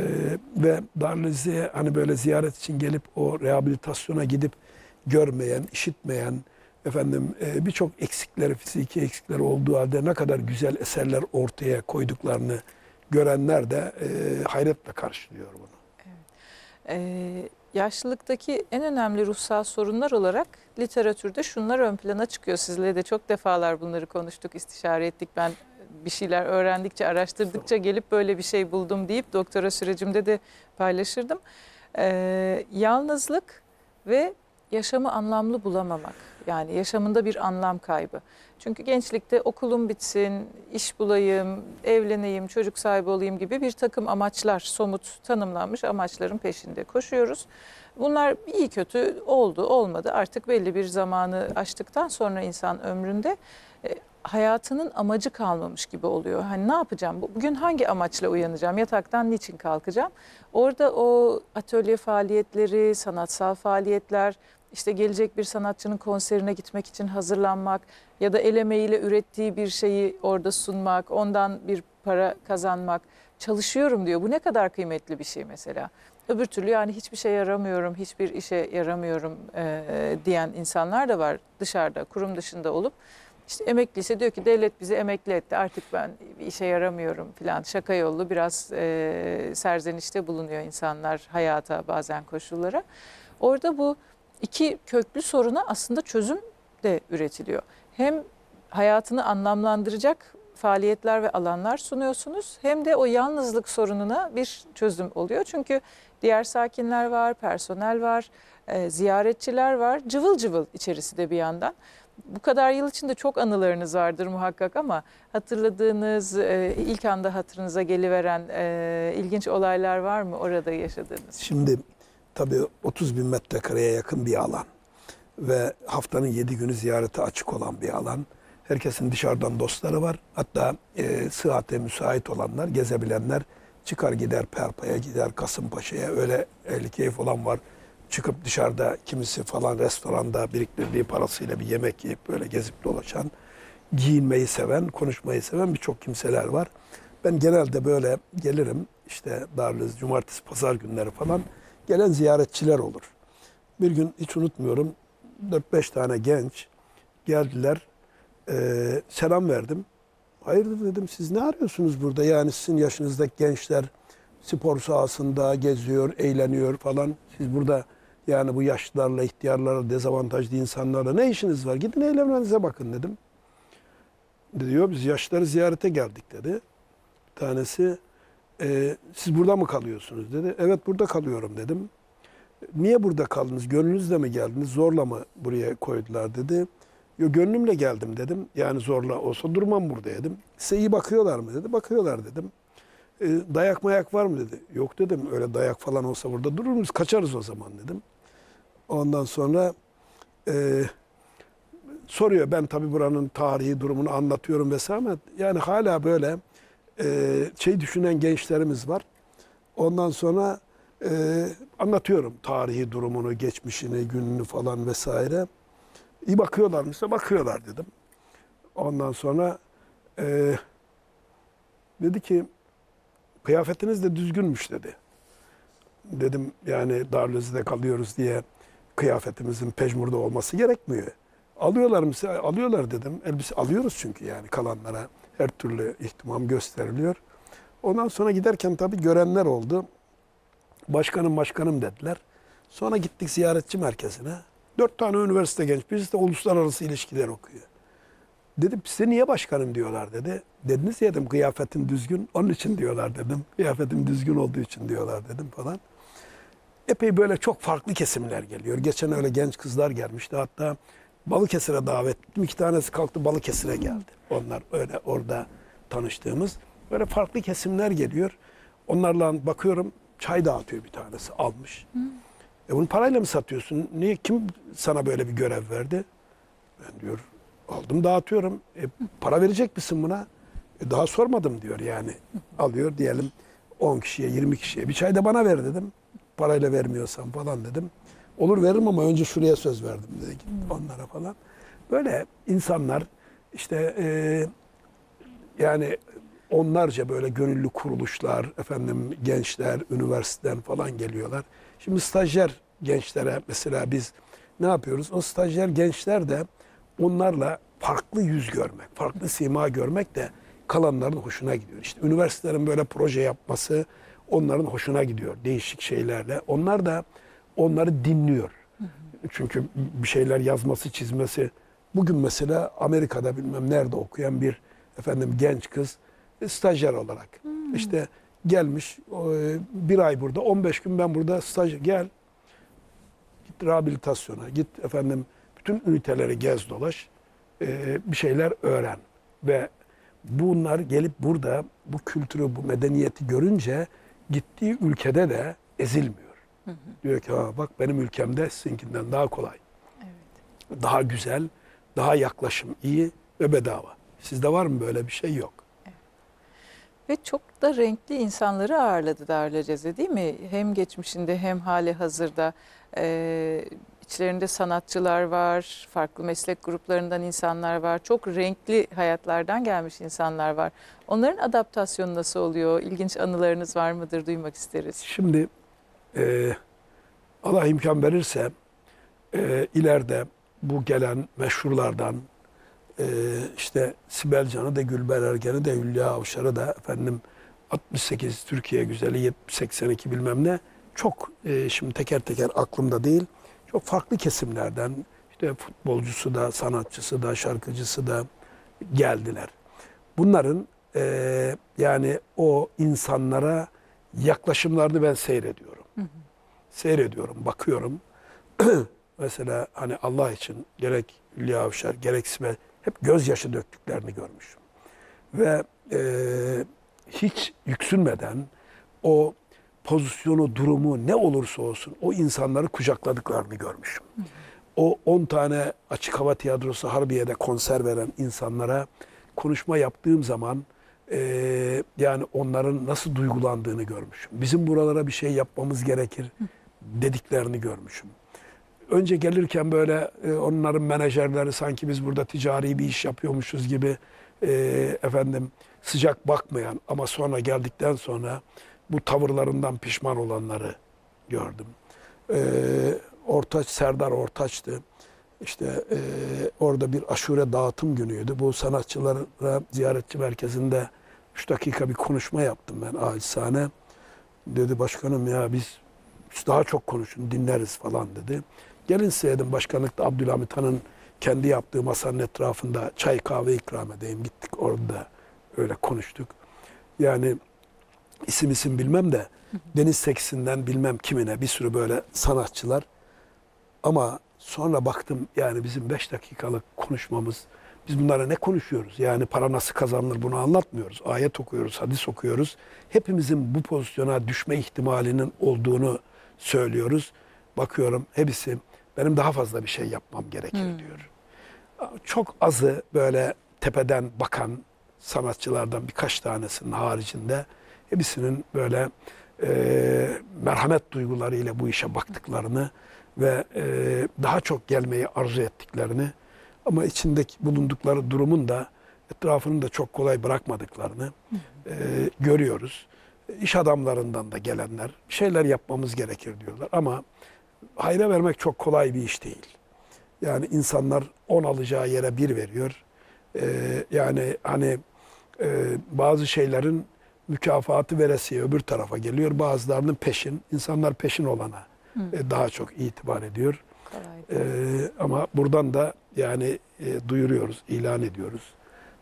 ve Darülazezer'e hani böyle ziyaret için gelip o rehabilitasyona gidip görmeyen, işitmeyen, efendim e, birçok eksikleri, fiziki eksikleri olduğu halde ne kadar güzel eserler ortaya koyduklarını görenler de e, hayretle karşılıyor bunu. Evet. Ee, yaşlılıktaki en önemli ruhsal sorunlar olarak literatürde şunlar ön plana çıkıyor. Sizle de çok defalar bunları konuştuk, istişare ettik. Ben bir şeyler öğrendikçe, araştırdıkça gelip böyle bir şey buldum deyip doktora sürecimde de paylaşırdım. Ee, yalnızlık ve yaşamı anlamlı bulamamak, yani yaşamında bir anlam kaybı. Çünkü gençlikte okulum bitsin, iş bulayım, evleneyim, çocuk sahibi olayım gibi bir takım amaçlar, somut tanımlanmış amaçların peşinde koşuyoruz. Bunlar iyi kötü oldu, olmadı. Artık belli bir zamanı aştıktan sonra insan ömründe e, hayatının amacı kalmamış gibi oluyor. Hani ne yapacağım, bugün hangi amaçla uyanacağım, yataktan niçin kalkacağım? Orada o atölye faaliyetleri, sanatsal faaliyetler, İşte gelecek bir sanatçının konserine gitmek için hazırlanmak ya da el emeğiyle ürettiği bir şeyi orada sunmak, ondan bir para kazanmak. Çalışıyorum diyor. Bu ne kadar kıymetli bir şey mesela. Öbür türlü yani hiçbir şey yaramıyorum, hiçbir işe yaramıyorum e, diyen insanlar da var dışarıda, kurum dışında olup. İşte emekliyse diyor ki devlet bizi emekli etti, artık ben işe yaramıyorum falan. Şaka yollu biraz e, serzenişte bulunuyor insanlar hayata, bazen koşullara. Orada bu İki köklü soruna aslında çözüm de üretiliyor. Hem hayatını anlamlandıracak faaliyetler ve alanlar sunuyorsunuz, hem de o yalnızlık sorununa bir çözüm oluyor. Çünkü diğer sakinler var, personel var, e, ziyaretçiler var, cıvıl cıvıl içerisi de bir yandan. Bu kadar yıl içinde çok anılarınız vardır muhakkak ama hatırladığınız, e, ilk anda hatırınıza geliveren e, ilginç olaylar var mı orada yaşadığınız? Şimdi... Tabii otuz bin metrekareye yakın bir alan ve haftanın yedi günü ziyarete açık olan bir alan. Herkesin dışarıdan dostları var. Hatta e, sıhhate müsait olanlar, gezebilenler çıkar gider PERPA'ya, gider Kasımpaşa'ya. Öyle ehli keyif olan var. Çıkıp dışarıda kimisi falan restoranda biriktirdiği parasıyla bir yemek yiyip böyle gezip dolaşan, giyinmeyi seven, konuşmayı seven birçok kimseler var. Ben genelde böyle gelirim işte Darülazeze cumartesi, pazar günleri falan. Gelen ziyaretçiler olur. Bir gün hiç unutmuyorum, dört beş tane genç geldiler, e, selam verdim. Hayırdır dedim, siz ne arıyorsunuz burada? Yani sizin yaşınızdaki gençler spor sahasında geziyor, eğleniyor falan. Siz burada yani bu yaşlılarla, ihtiyarlarla, dezavantajlı insanlarla ne işiniz var? Gidin eğlenmenize bakın dedim. Diyor, biz yaşlıları ziyarete geldik dedi. Bir tanesi... Ee, siz burada mı kalıyorsunuz dedi. Evet burada kalıyorum dedim. Niye burada kaldınız? Gönlünüzle mi geldiniz? Zorla mı buraya koydular dedi. Yo, gönlümle geldim dedim. Yani zorla olsa durmam burada dedim. Size iyi bakıyorlar mı dedi. Bakıyorlar dedim. Ee, dayak mayak var mı dedi. Yok dedim, öyle dayak falan olsa burada durur muyuz? Kaçarız o zaman dedim. Ondan sonra e, soruyor. Ben tabii buranın tarihi durumunu anlatıyorum vesaire. Yani hala böyle Ee, şey düşünen gençlerimiz var. Ondan sonra e, anlatıyorum tarihi durumunu, geçmişini, gününü falan vesaire. İyi bakıyorlar mı? Bakıyorlar dedim. Ondan sonra e, dedi ki kıyafetiniz de düzgünmüş dedi. Dedim yani Darülazeze'de kalıyoruz diye kıyafetimizin pejmurda olması gerekmiyor. Alıyorlar mı? Alıyorlar dedim. Elbise alıyoruz çünkü yani kalanlara. Her türlü ihtimam gösteriliyor. Ondan sonra giderken tabii görenler oldu. Başkanım başkanım dediler. Sonra gittik ziyaretçi merkezine. Dört tane üniversite genç birisi de uluslararası ilişkiler okuyor. Dedim size niye başkanım diyorlar dedi. Dediniz ya dedim kıyafetim düzgün onun için diyorlar dedim. Kıyafetim düzgün olduğu için diyorlar dedim falan. Epey böyle çok farklı kesimler geliyor. Geçen öyle genç kızlar gelmişti hatta. Balıkesir'e davet ettim. İki tanesi kalktı Balıkesir'e geldi. Onlar öyle orada tanıştığımız. Böyle farklı kesimler geliyor. Onlarla bakıyorum çay dağıtıyor bir tanesi almış. Hı. E bunu parayla mı satıyorsun? Niye? Kim sana böyle bir görev verdi? Ben diyor aldım dağıtıyorum. E, para verecek misin buna? E, daha sormadım diyor yani. Alıyor diyelim on kişiye yirmi kişiye. Bir çay da bana ver dedim. Parayla vermiyorsan falan dedim. Olur veririm ama önce şuraya söz verdim dedi gitti onlara falan. Böyle insanlar işte e, yani onlarca böyle gönüllü kuruluşlar, efendim gençler, üniversiteden falan geliyorlar. Şimdi stajyer gençlere mesela biz ne yapıyoruz? O stajyer gençler de onlarla farklı yüz görmek, farklı sima görmek de kalanların hoşuna gidiyor. İşte üniversitelerin böyle proje yapması onların hoşuna gidiyor değişik şeylerle. Onlar da onları dinliyor. Hı hı. Çünkü bir şeyler yazması, çizmesi. Bugün mesela Amerika'da bilmem nerede okuyan bir efendim genç kız stajyer olarak. Hı hı. İşte gelmiş bir ay burada, on beş gün ben burada staj gel. Git rehabilitasyona, git efendim bütün üniteleri gez dolaş. Bir şeyler öğren. Ve bunlar gelip burada bu kültürü, bu medeniyeti görünce gittiği ülkede de ezilmiyor. Hı hı. Diyor ki ha bak benim ülkemde sizinkinden daha kolay, evet, daha güzel, daha yaklaşım iyi ve bedava. Sizde var mı böyle bir şey? Yok. Evet. Ve çok da renkli insanları ağırladı Darülaceze değil mi? Hem geçmişinde hem hali hazırda e, içlerinde sanatçılar var, farklı meslek gruplarından insanlar var, çok renkli hayatlardan gelmiş insanlar var. Onların adaptasyonu nasıl oluyor? İlginç anılarınız var mıdır? Duymak isteriz. Şimdi... Ee, Allah imkan verirse e, ileride bu gelen meşhurlardan e, işte Sibel Can'ı da Gülben Ergen'i de Hülya Avşar'ı da efendim altmış sekiz Türkiye Güzeli seksen iki bilmem ne çok e, şimdi teker teker aklımda değil çok farklı kesimlerden işte futbolcusu da sanatçısı da şarkıcısı da geldiler. Bunların e, yani o insanlara yaklaşımlarını ben seyrediyorum. Hı hı. Seyrediyorum, bakıyorum. Mesela hani Allah için gerek Hülya Avşar, gerek Sibel hep gözyaşı döktüklerini görmüşüm. Ve e, hiç yüksünmeden o pozisyonu, durumu ne olursa olsun o insanları kucakladıklarını görmüşüm. Hı hı. O on tane açık hava tiyatrosu Harbiye'de konser veren insanlara konuşma yaptığım zaman Ee, yani onların nasıl duygulandığını görmüşüm. Bizim buralara bir şey yapmamız gerekir dediklerini görmüşüm. Önce gelirken böyle e, onların menajerleri sanki biz burada ticari bir iş yapıyormuşuz gibi e, efendim sıcak bakmayan ama sonra geldikten sonra bu tavırlarından pişman olanları gördüm. E, Ortaç, Serdar Ortaç'tı. İşte e, orada bir aşure dağıtım günüydü. Bu sanatçılara ziyaretçi merkezinde üç dakika bir konuşma yaptım ben acizane. Dedi başkanım ya biz daha çok konuşun dinleriz falan dedi. Gelin size dedim başkanlıkta Abdülhamit Han'ın kendi yaptığı masanın etrafında çay kahve ikram edeyim. Gittik orada öyle konuştuk. Yani isim isim bilmem de Deniz Seksin'den bilmem kimine bir sürü böyle sanatçılar. Ama sonra baktım yani bizim beş dakikalık konuşmamız, biz bunlara ne konuşuyoruz? Yani para nasıl kazanılır bunu anlatmıyoruz. Ayet okuyoruz, hadis okuyoruz. Hepimizin bu pozisyona düşme ihtimalinin olduğunu söylüyoruz. Bakıyorum hepsi benim daha fazla bir şey yapmam gerekir hmm. diyor. Çok azı böyle tepeden bakan sanatçılardan birkaç tanesinin haricinde hepsinin böyle e, merhamet duygularıyla bu işe baktıklarını ve e, daha çok gelmeyi arzu ettiklerini ama içindeki bulundukları durumun da etrafını da çok kolay bırakmadıklarını e, görüyoruz. İş adamlarından da gelenler şeyler yapmamız gerekir diyorlar ama hayra vermek çok kolay bir iş değil. Yani insanlar on alacağı yere bir veriyor. Ee, yani hani e, bazı şeylerin mükafatı veresiye öbür tarafa geliyor. Bazılarının peşin. İnsanlar peşin olana e, daha çok itibar ediyor. Ee, ama buradan da yani e, duyuruyoruz, ilan ediyoruz.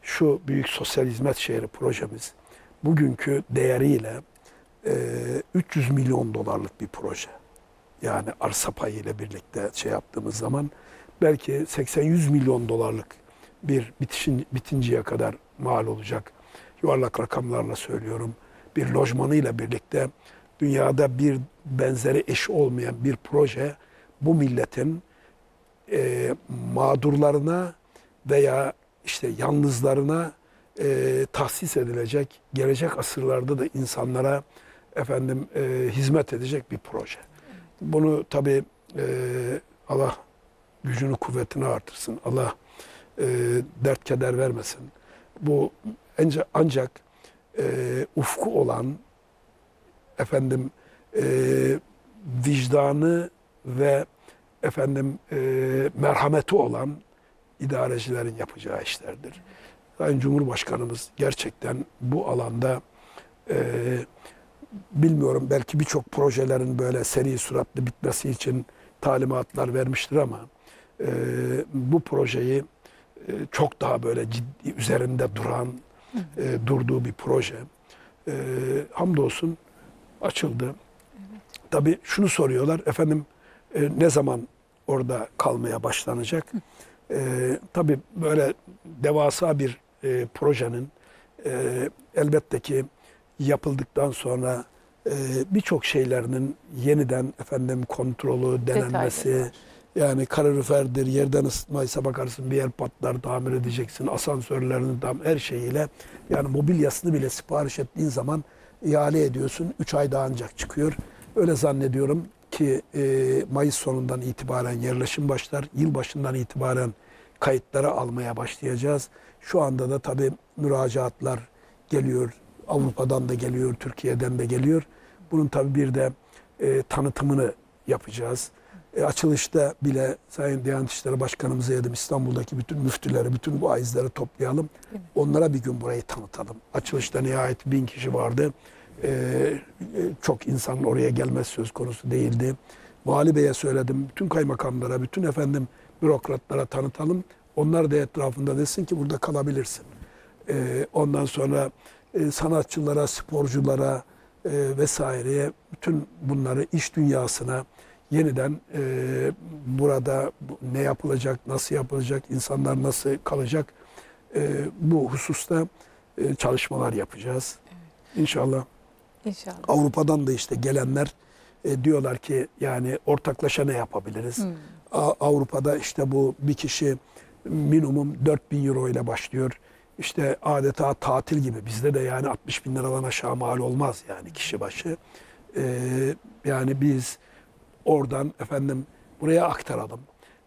Şu büyük sosyal hizmet şehri projemiz bugünkü değeriyle e, üç yüz milyon dolarlık bir proje. Yani arsa payıyla birlikte şey yaptığımız zaman belki seksen yüz milyon dolarlık bir bitişin, bitinceye kadar mal olacak. Yuvarlak rakamlarla söylüyorum. Bir lojmanıyla birlikte dünyada bir benzeri eşi olmayan bir proje bu milletin e, mağdurlarına veya işte yalnızlarına e, tahsis edilecek, gelecek asırlarda da insanlara efendim e, hizmet edecek bir proje. Bunu tabii e, Allah gücünü kuvvetini artırsın. Allah e, dert keder vermesin. Bu ancak, ancak e, ufku olan efendim e, vicdanı ve efendim e, merhameti olan idarecilerin yapacağı işlerdir. Sayın Cumhurbaşkanımız gerçekten bu alanda e, bilmiyorum belki birçok projelerin böyle seri süratli bitmesi için talimatlar vermiştir ama e, bu projeyi e, çok daha böyle ciddi üzerinde duran e, durduğu bir proje. E, hamdolsun açıldı. Evet. Tabii şunu soruyorlar efendim e, ne zaman orada kalmaya başlanacak? E, tabii böyle devasa bir e, projenin e, elbette ki yapıldıktan sonra e, birçok şeylerinin yeniden efendim kontrolü, denenmesi, yani kaloriferdir, yerden ısıtmaysa bakarsın bir yer patlar, tamir edeceksin, asansörlerini tam her şeyiyle, yani mobilyasını bile sipariş ettiğin zaman ihale ediyorsun, üç ay daha ancak çıkıyor. Öyle zannediyorum ki e, Mayıs sonundan itibaren yerleşim başlar, yılbaşından itibaren kayıtları almaya başlayacağız. Şu anda da tabii müracaatlar geliyor. Avrupa'dan da geliyor, Türkiye'den de geliyor. Bunun tabii bir de e, tanıtımını yapacağız. E, açılışta bile Sayın Diyanet İşleri Başkanımıza yedim İstanbul'daki bütün müftüleri, bütün bu aizleri toplayalım. Evet. Onlara bir gün burayı tanıtalım. Açılışta nihayet bin kişi vardı. E, e, çok insanın oraya gelmesi söz konusu değildi. Vali Bey'e söyledim, bütün kaymakamlara, bütün efendim bürokratlara tanıtalım. Onlar da etrafında desin ki burada kalabilirsin. E, ondan sonra sanatçılara, sporculara e, vesaireye, bütün bunları iş dünyasına yeniden e, burada ne yapılacak, nasıl yapılacak, insanlar nasıl kalacak e, bu hususta e, çalışmalar yapacağız. Evet. İnşallah. İnşallah. Avrupa'dan da işte gelenler e, diyorlar ki yani ortaklaşa ne yapabiliriz? Hmm. Avrupa'da işte bu bir kişi minimum dört bin euro ile başlıyor. İşte adeta tatil gibi. Bizde de yani altmış bin liradan aşağı mal olmaz yani kişi başı. Ee, yani biz oradan efendim buraya aktaralım.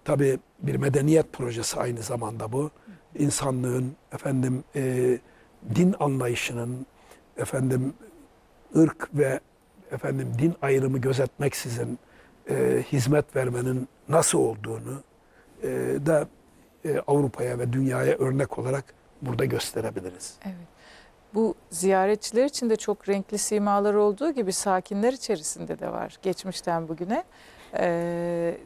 Tabii bir medeniyet projesi aynı zamanda bu. İnsanlığın efendim e, din anlayışının efendim ırk ve efendim din ayrımı gözetmeksizin e, hizmet vermenin nasıl olduğunu e, da e, Avrupa'ya ve dünyaya örnek olarak burada gösterebiliriz. Evet. Bu ziyaretçiler için de çok renkli simalar olduğu gibi sakinler içerisinde de var. Geçmişten bugüne e,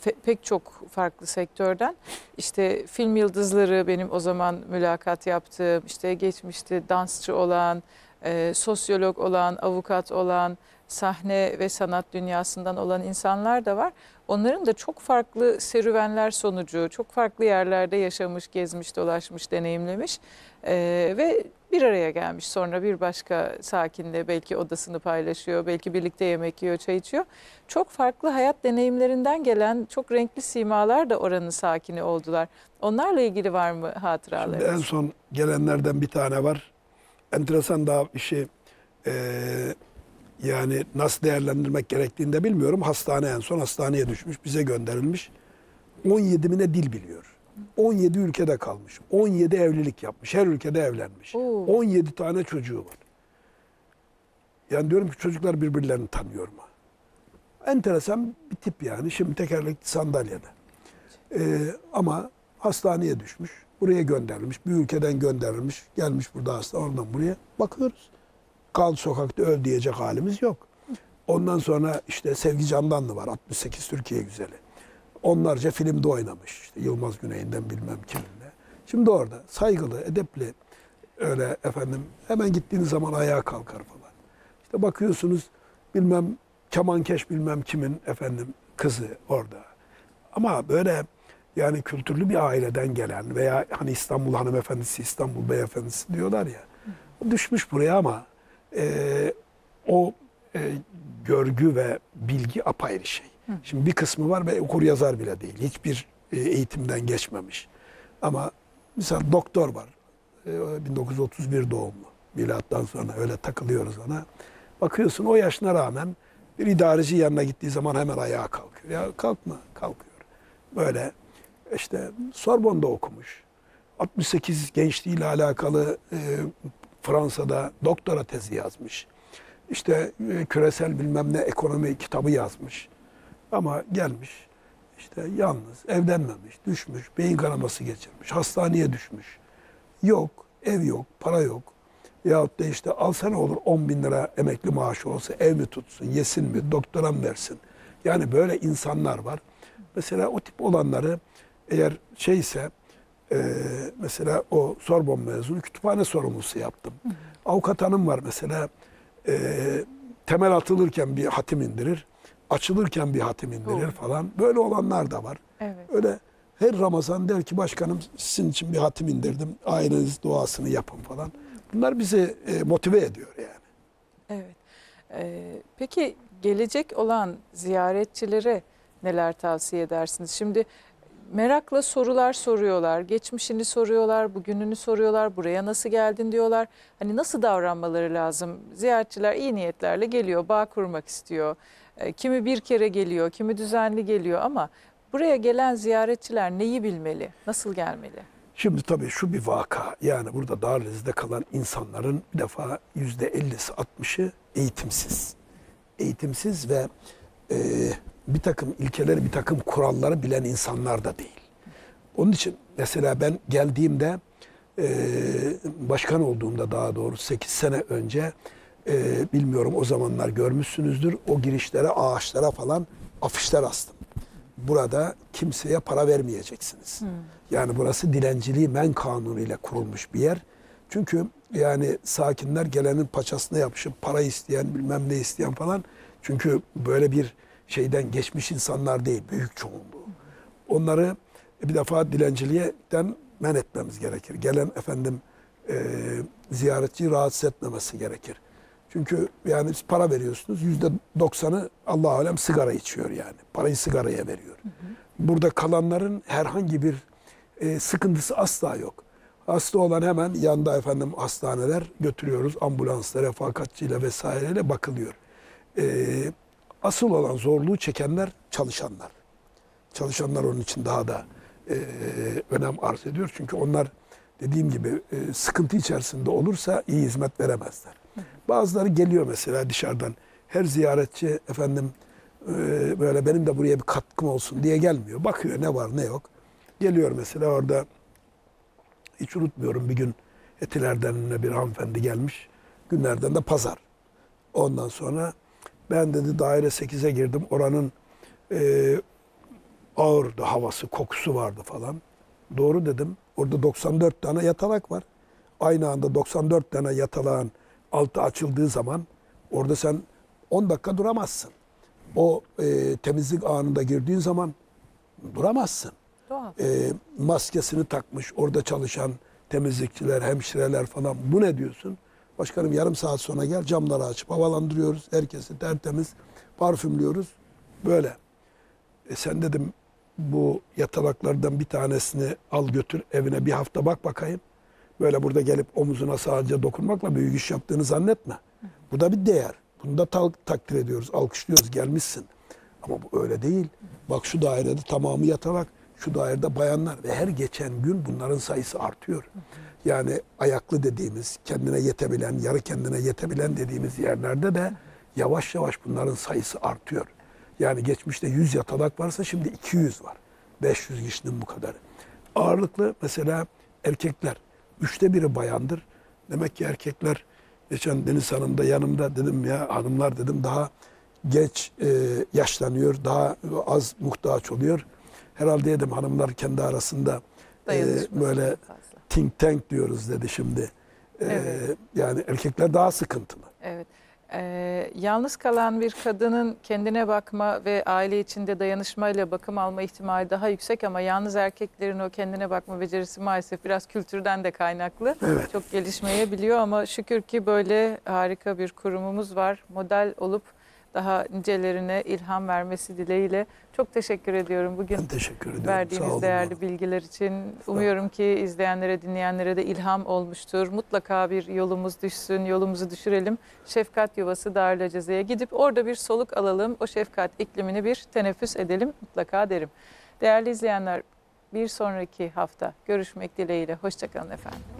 fe, pek çok farklı sektörden işte film yıldızları benim o zaman mülakat yaptığım, işte geçmişte dansçı olan, e, sosyolog olan, avukat olan, sahne ve sanat dünyasından olan insanlar da var. Onların da çok farklı serüvenler sonucu, çok farklı yerlerde yaşamış, gezmiş, dolaşmış, deneyimlemiş ee, ve bir araya gelmiş. Sonra bir başka sakinle belki odasını paylaşıyor, belki birlikte yemek yiyor, çay içiyor. Çok farklı hayat deneyimlerinden gelen çok renkli simalar da oranın sakini oldular. Onlarla ilgili var mı hatıralarınız? Şimdi en son gelenlerden bir tane var. Enteresan daha işi... Ee... Yani nasıl değerlendirmek gerektiğini de bilmiyorum. Hastane en son hastaneye düşmüş, bize gönderilmiş. on yedi bine dil biliyor. on yedi ülkede kalmış. on yedi evlilik yapmış. Her ülkede evlenmiş. Oo. on yedi tane çocuğu var. Yani diyorum ki çocuklar birbirlerini tanıyor mu? Enteresan bir tip yani. Şimdi tekerlekli sandalyede. Ee, ama hastaneye düşmüş. Buraya gönderilmiş. Bir ülkeden gönderilmiş. Gelmiş burada hasta. Oradan buraya bakıyoruz. Kal sokakta öl diyecek halimiz yok. Ondan sonra işte Sevgi Candanlı var. altmış sekiz Türkiye Güzeli. Onlarca filmde oynamış. İşte Yılmaz Güney'inden bilmem kiminle. Şimdi orada saygılı, edepli, öyle efendim hemen gittiğiniz zaman ayağa kalkar falan. İşte bakıyorsunuz bilmem kemankeş bilmem kimin efendim kızı orada. Ama böyle yani kültürlü bir aileden gelen veya hani İstanbul hanımefendisi, İstanbul beyefendisi diyorlar ya. Düşmüş buraya ama e, o e, görgü ve bilgi apayrı şey. Şimdi bir kısmı var ve okur yazar bile değil. Hiçbir eğitimden geçmemiş. Ama mesela doktor var. bin dokuz yüz otuz bir doğumlu. Milattan sonra öyle takılıyoruz ona. Bakıyorsun o yaşına rağmen bir idareci yanına gittiği zaman hemen ayağa kalkıyor. Ya kalkma, kalkıyor. Böyle işte Sorbonne'da okumuş. altmış sekiz gençliğiyle alakalı e, Fransa'da doktora tezi yazmış. İşte e, küresel bilmem ne ekonomi kitabı yazmış. Ama gelmiş, işte yalnız, evlenmemiş, düşmüş, beyin kanaması geçirmiş, hastaneye düşmüş. Yok, ev yok, para yok. Yahut da işte alsana olur on bin lira emekli maaşı olsa ev mi tutsun, yesin mi, doktora mı versin? Yani böyle insanlar var. Mesela o tip olanları eğer şeyse, e, mesela o Sorbon mezunu kütüphane sorumlusu yaptım. Hı hı. Avukat hanım var mesela, e, temel atılırken bir hatim indirir. Açılırken bir hatim indirir Doğru. falan. Böyle olanlar da var. Evet. Öyle her Ramazan der ki başkanım sizin için bir hatim indirdim. Aileniz duasını yapın falan. Bunlar bizi e, motive ediyor yani. Evet. Ee, peki gelecek olan ziyaretçilere neler tavsiye edersiniz? Şimdi merakla sorular soruyorlar. Geçmişini soruyorlar, bugününü soruyorlar. Buraya nasıl geldin diyorlar. Hani nasıl davranmaları lazım? Ziyaretçiler iyi niyetlerle geliyor. Bağ kurmak istiyor. Kimi bir kere geliyor, kimi düzenli geliyor ama buraya gelen ziyaretçiler neyi bilmeli, nasıl gelmeli? Şimdi tabii şu bir vaka, yani burada Darülacezede kalan insanların bir defa yüzde ellisi altmışı eğitimsiz. Eğitimsiz ve e, bir takım ilkeleri, bir takım kuralları bilen insanlar da değil. Onun için mesela ben geldiğimde, e, başkan olduğumda daha doğrusu sekiz sene önce... Ee, bilmiyorum o zamanlar görmüşsünüzdür. O girişlere, ağaçlara falan afişler astım. Burada kimseye para vermeyeceksiniz. Hmm. Yani burası dilenciliği men kanunuyla kurulmuş bir yer. Çünkü yani sakinler gelenin paçasına yapışıp para isteyen, bilmem ne isteyen falan. Çünkü böyle bir şeyden geçmiş insanlar değil, büyük çoğunluğu. Onları bir defa dilencilikten men etmemiz gerekir. Gelen efendim e, ziyaretçiyi rahatsız etmemesi gerekir. Çünkü yani siz para veriyorsunuz, yüzde doksanı Allah alem sigara içiyor yani. Parayı sigaraya veriyor. Hı hı. Burada kalanların herhangi bir e, sıkıntısı asla yok. Hasta olan hemen yanda efendim hastaneler götürüyoruz. Ambulansla, refakatçıyla vesaireyle bakılıyor. E, asıl olan zorluğu çekenler çalışanlar. Çalışanlar onun için daha da e, önem arz ediyor. Çünkü onlar dediğim gibi e, sıkıntı içerisinde olursa iyi hizmet veremezler. Bazıları geliyor mesela dışarıdan. Her ziyaretçi efendim e, böyle benim de buraya bir katkım olsun diye gelmiyor. Bakıyor ne var ne yok. Geliyor mesela orada hiç unutmuyorum bir gün Etiler'den bir hanımefendi gelmiş. Günlerden de pazar. Ondan sonra ben dedi daire sekize girdim. Oranın e, ağırdı havası, kokusu vardı falan. Doğru dedim. Orada doksan dört tane yatalak var. Aynı anda doksan dört tane yatalağın altı açıldığı zaman orada sen on dakika duramazsın. O e, temizlik anında girdiğin zaman duramazsın. E, maskesini takmış orada çalışan temizlikçiler, hemşireler falan. Bu ne diyorsun? Başkanım yarım saat sonra gel camları açıp havalandırıyoruz. Herkesi tertemiz parfümlüyoruz. Böyle. E, sen dedim bu yatalaklardan bir tanesini al götür evine bir hafta bak bakayım. Böyle burada gelip omuzuna sadece dokunmakla büyük iş yaptığını zannetme. Bu da bir değer. Bunu da ta takdir ediyoruz, alkışlıyoruz, gelmişsin. Ama bu öyle değil. Bak şu dairede tamamı yatalak, şu dairede bayanlar ve her geçen gün bunların sayısı artıyor. Yani ayaklı dediğimiz, kendine yetebilen, yarı kendine yetebilen dediğimiz yerlerde de yavaş yavaş bunların sayısı artıyor. Yani geçmişte yüz yatalak varsa şimdi iki yüz var. beş yüz kişinin bu kadar. Ağırlıklı mesela erkekler. Üçte biri bayandır. Demek ki erkekler, geçen Deniz Hanım da yanımda, dedim ya hanımlar dedim daha geç e, yaşlanıyor, daha az muhtaç oluyor. Herhalde dedim hanımlar kendi arasında e, böyle think tank diyoruz dedi şimdi. E, evet. Yani erkekler daha sıkıntılı. Evet. Ee, yalnız kalan bir kadının kendine bakma ve aile içinde dayanışmayla bakım alma ihtimali daha yüksek, ama yalnız erkeklerin o kendine bakma becerisi maalesef biraz kültürden de kaynaklı. Evet. Çok gelişmeyebiliyor ama şükür ki böyle harika bir kurumumuz var. Model olup daha nicelerine ilham vermesi dileğiyle çok teşekkür ediyorum. Bugün ben teşekkür ediyorum. Verdiğiniz olun, değerli bilgiler için. Umuyorum ki izleyenlere, dinleyenlere de ilham olmuştur. Mutlaka bir yolumuz düşsün, yolumuzu düşürelim. Şefkat Yuvası Darülaceze'ye gidip orada bir soluk alalım. O şefkat iklimini bir teneffüs edelim mutlaka derim. Değerli izleyenler, bir sonraki hafta görüşmek dileğiyle. Hoşça kalın efendim.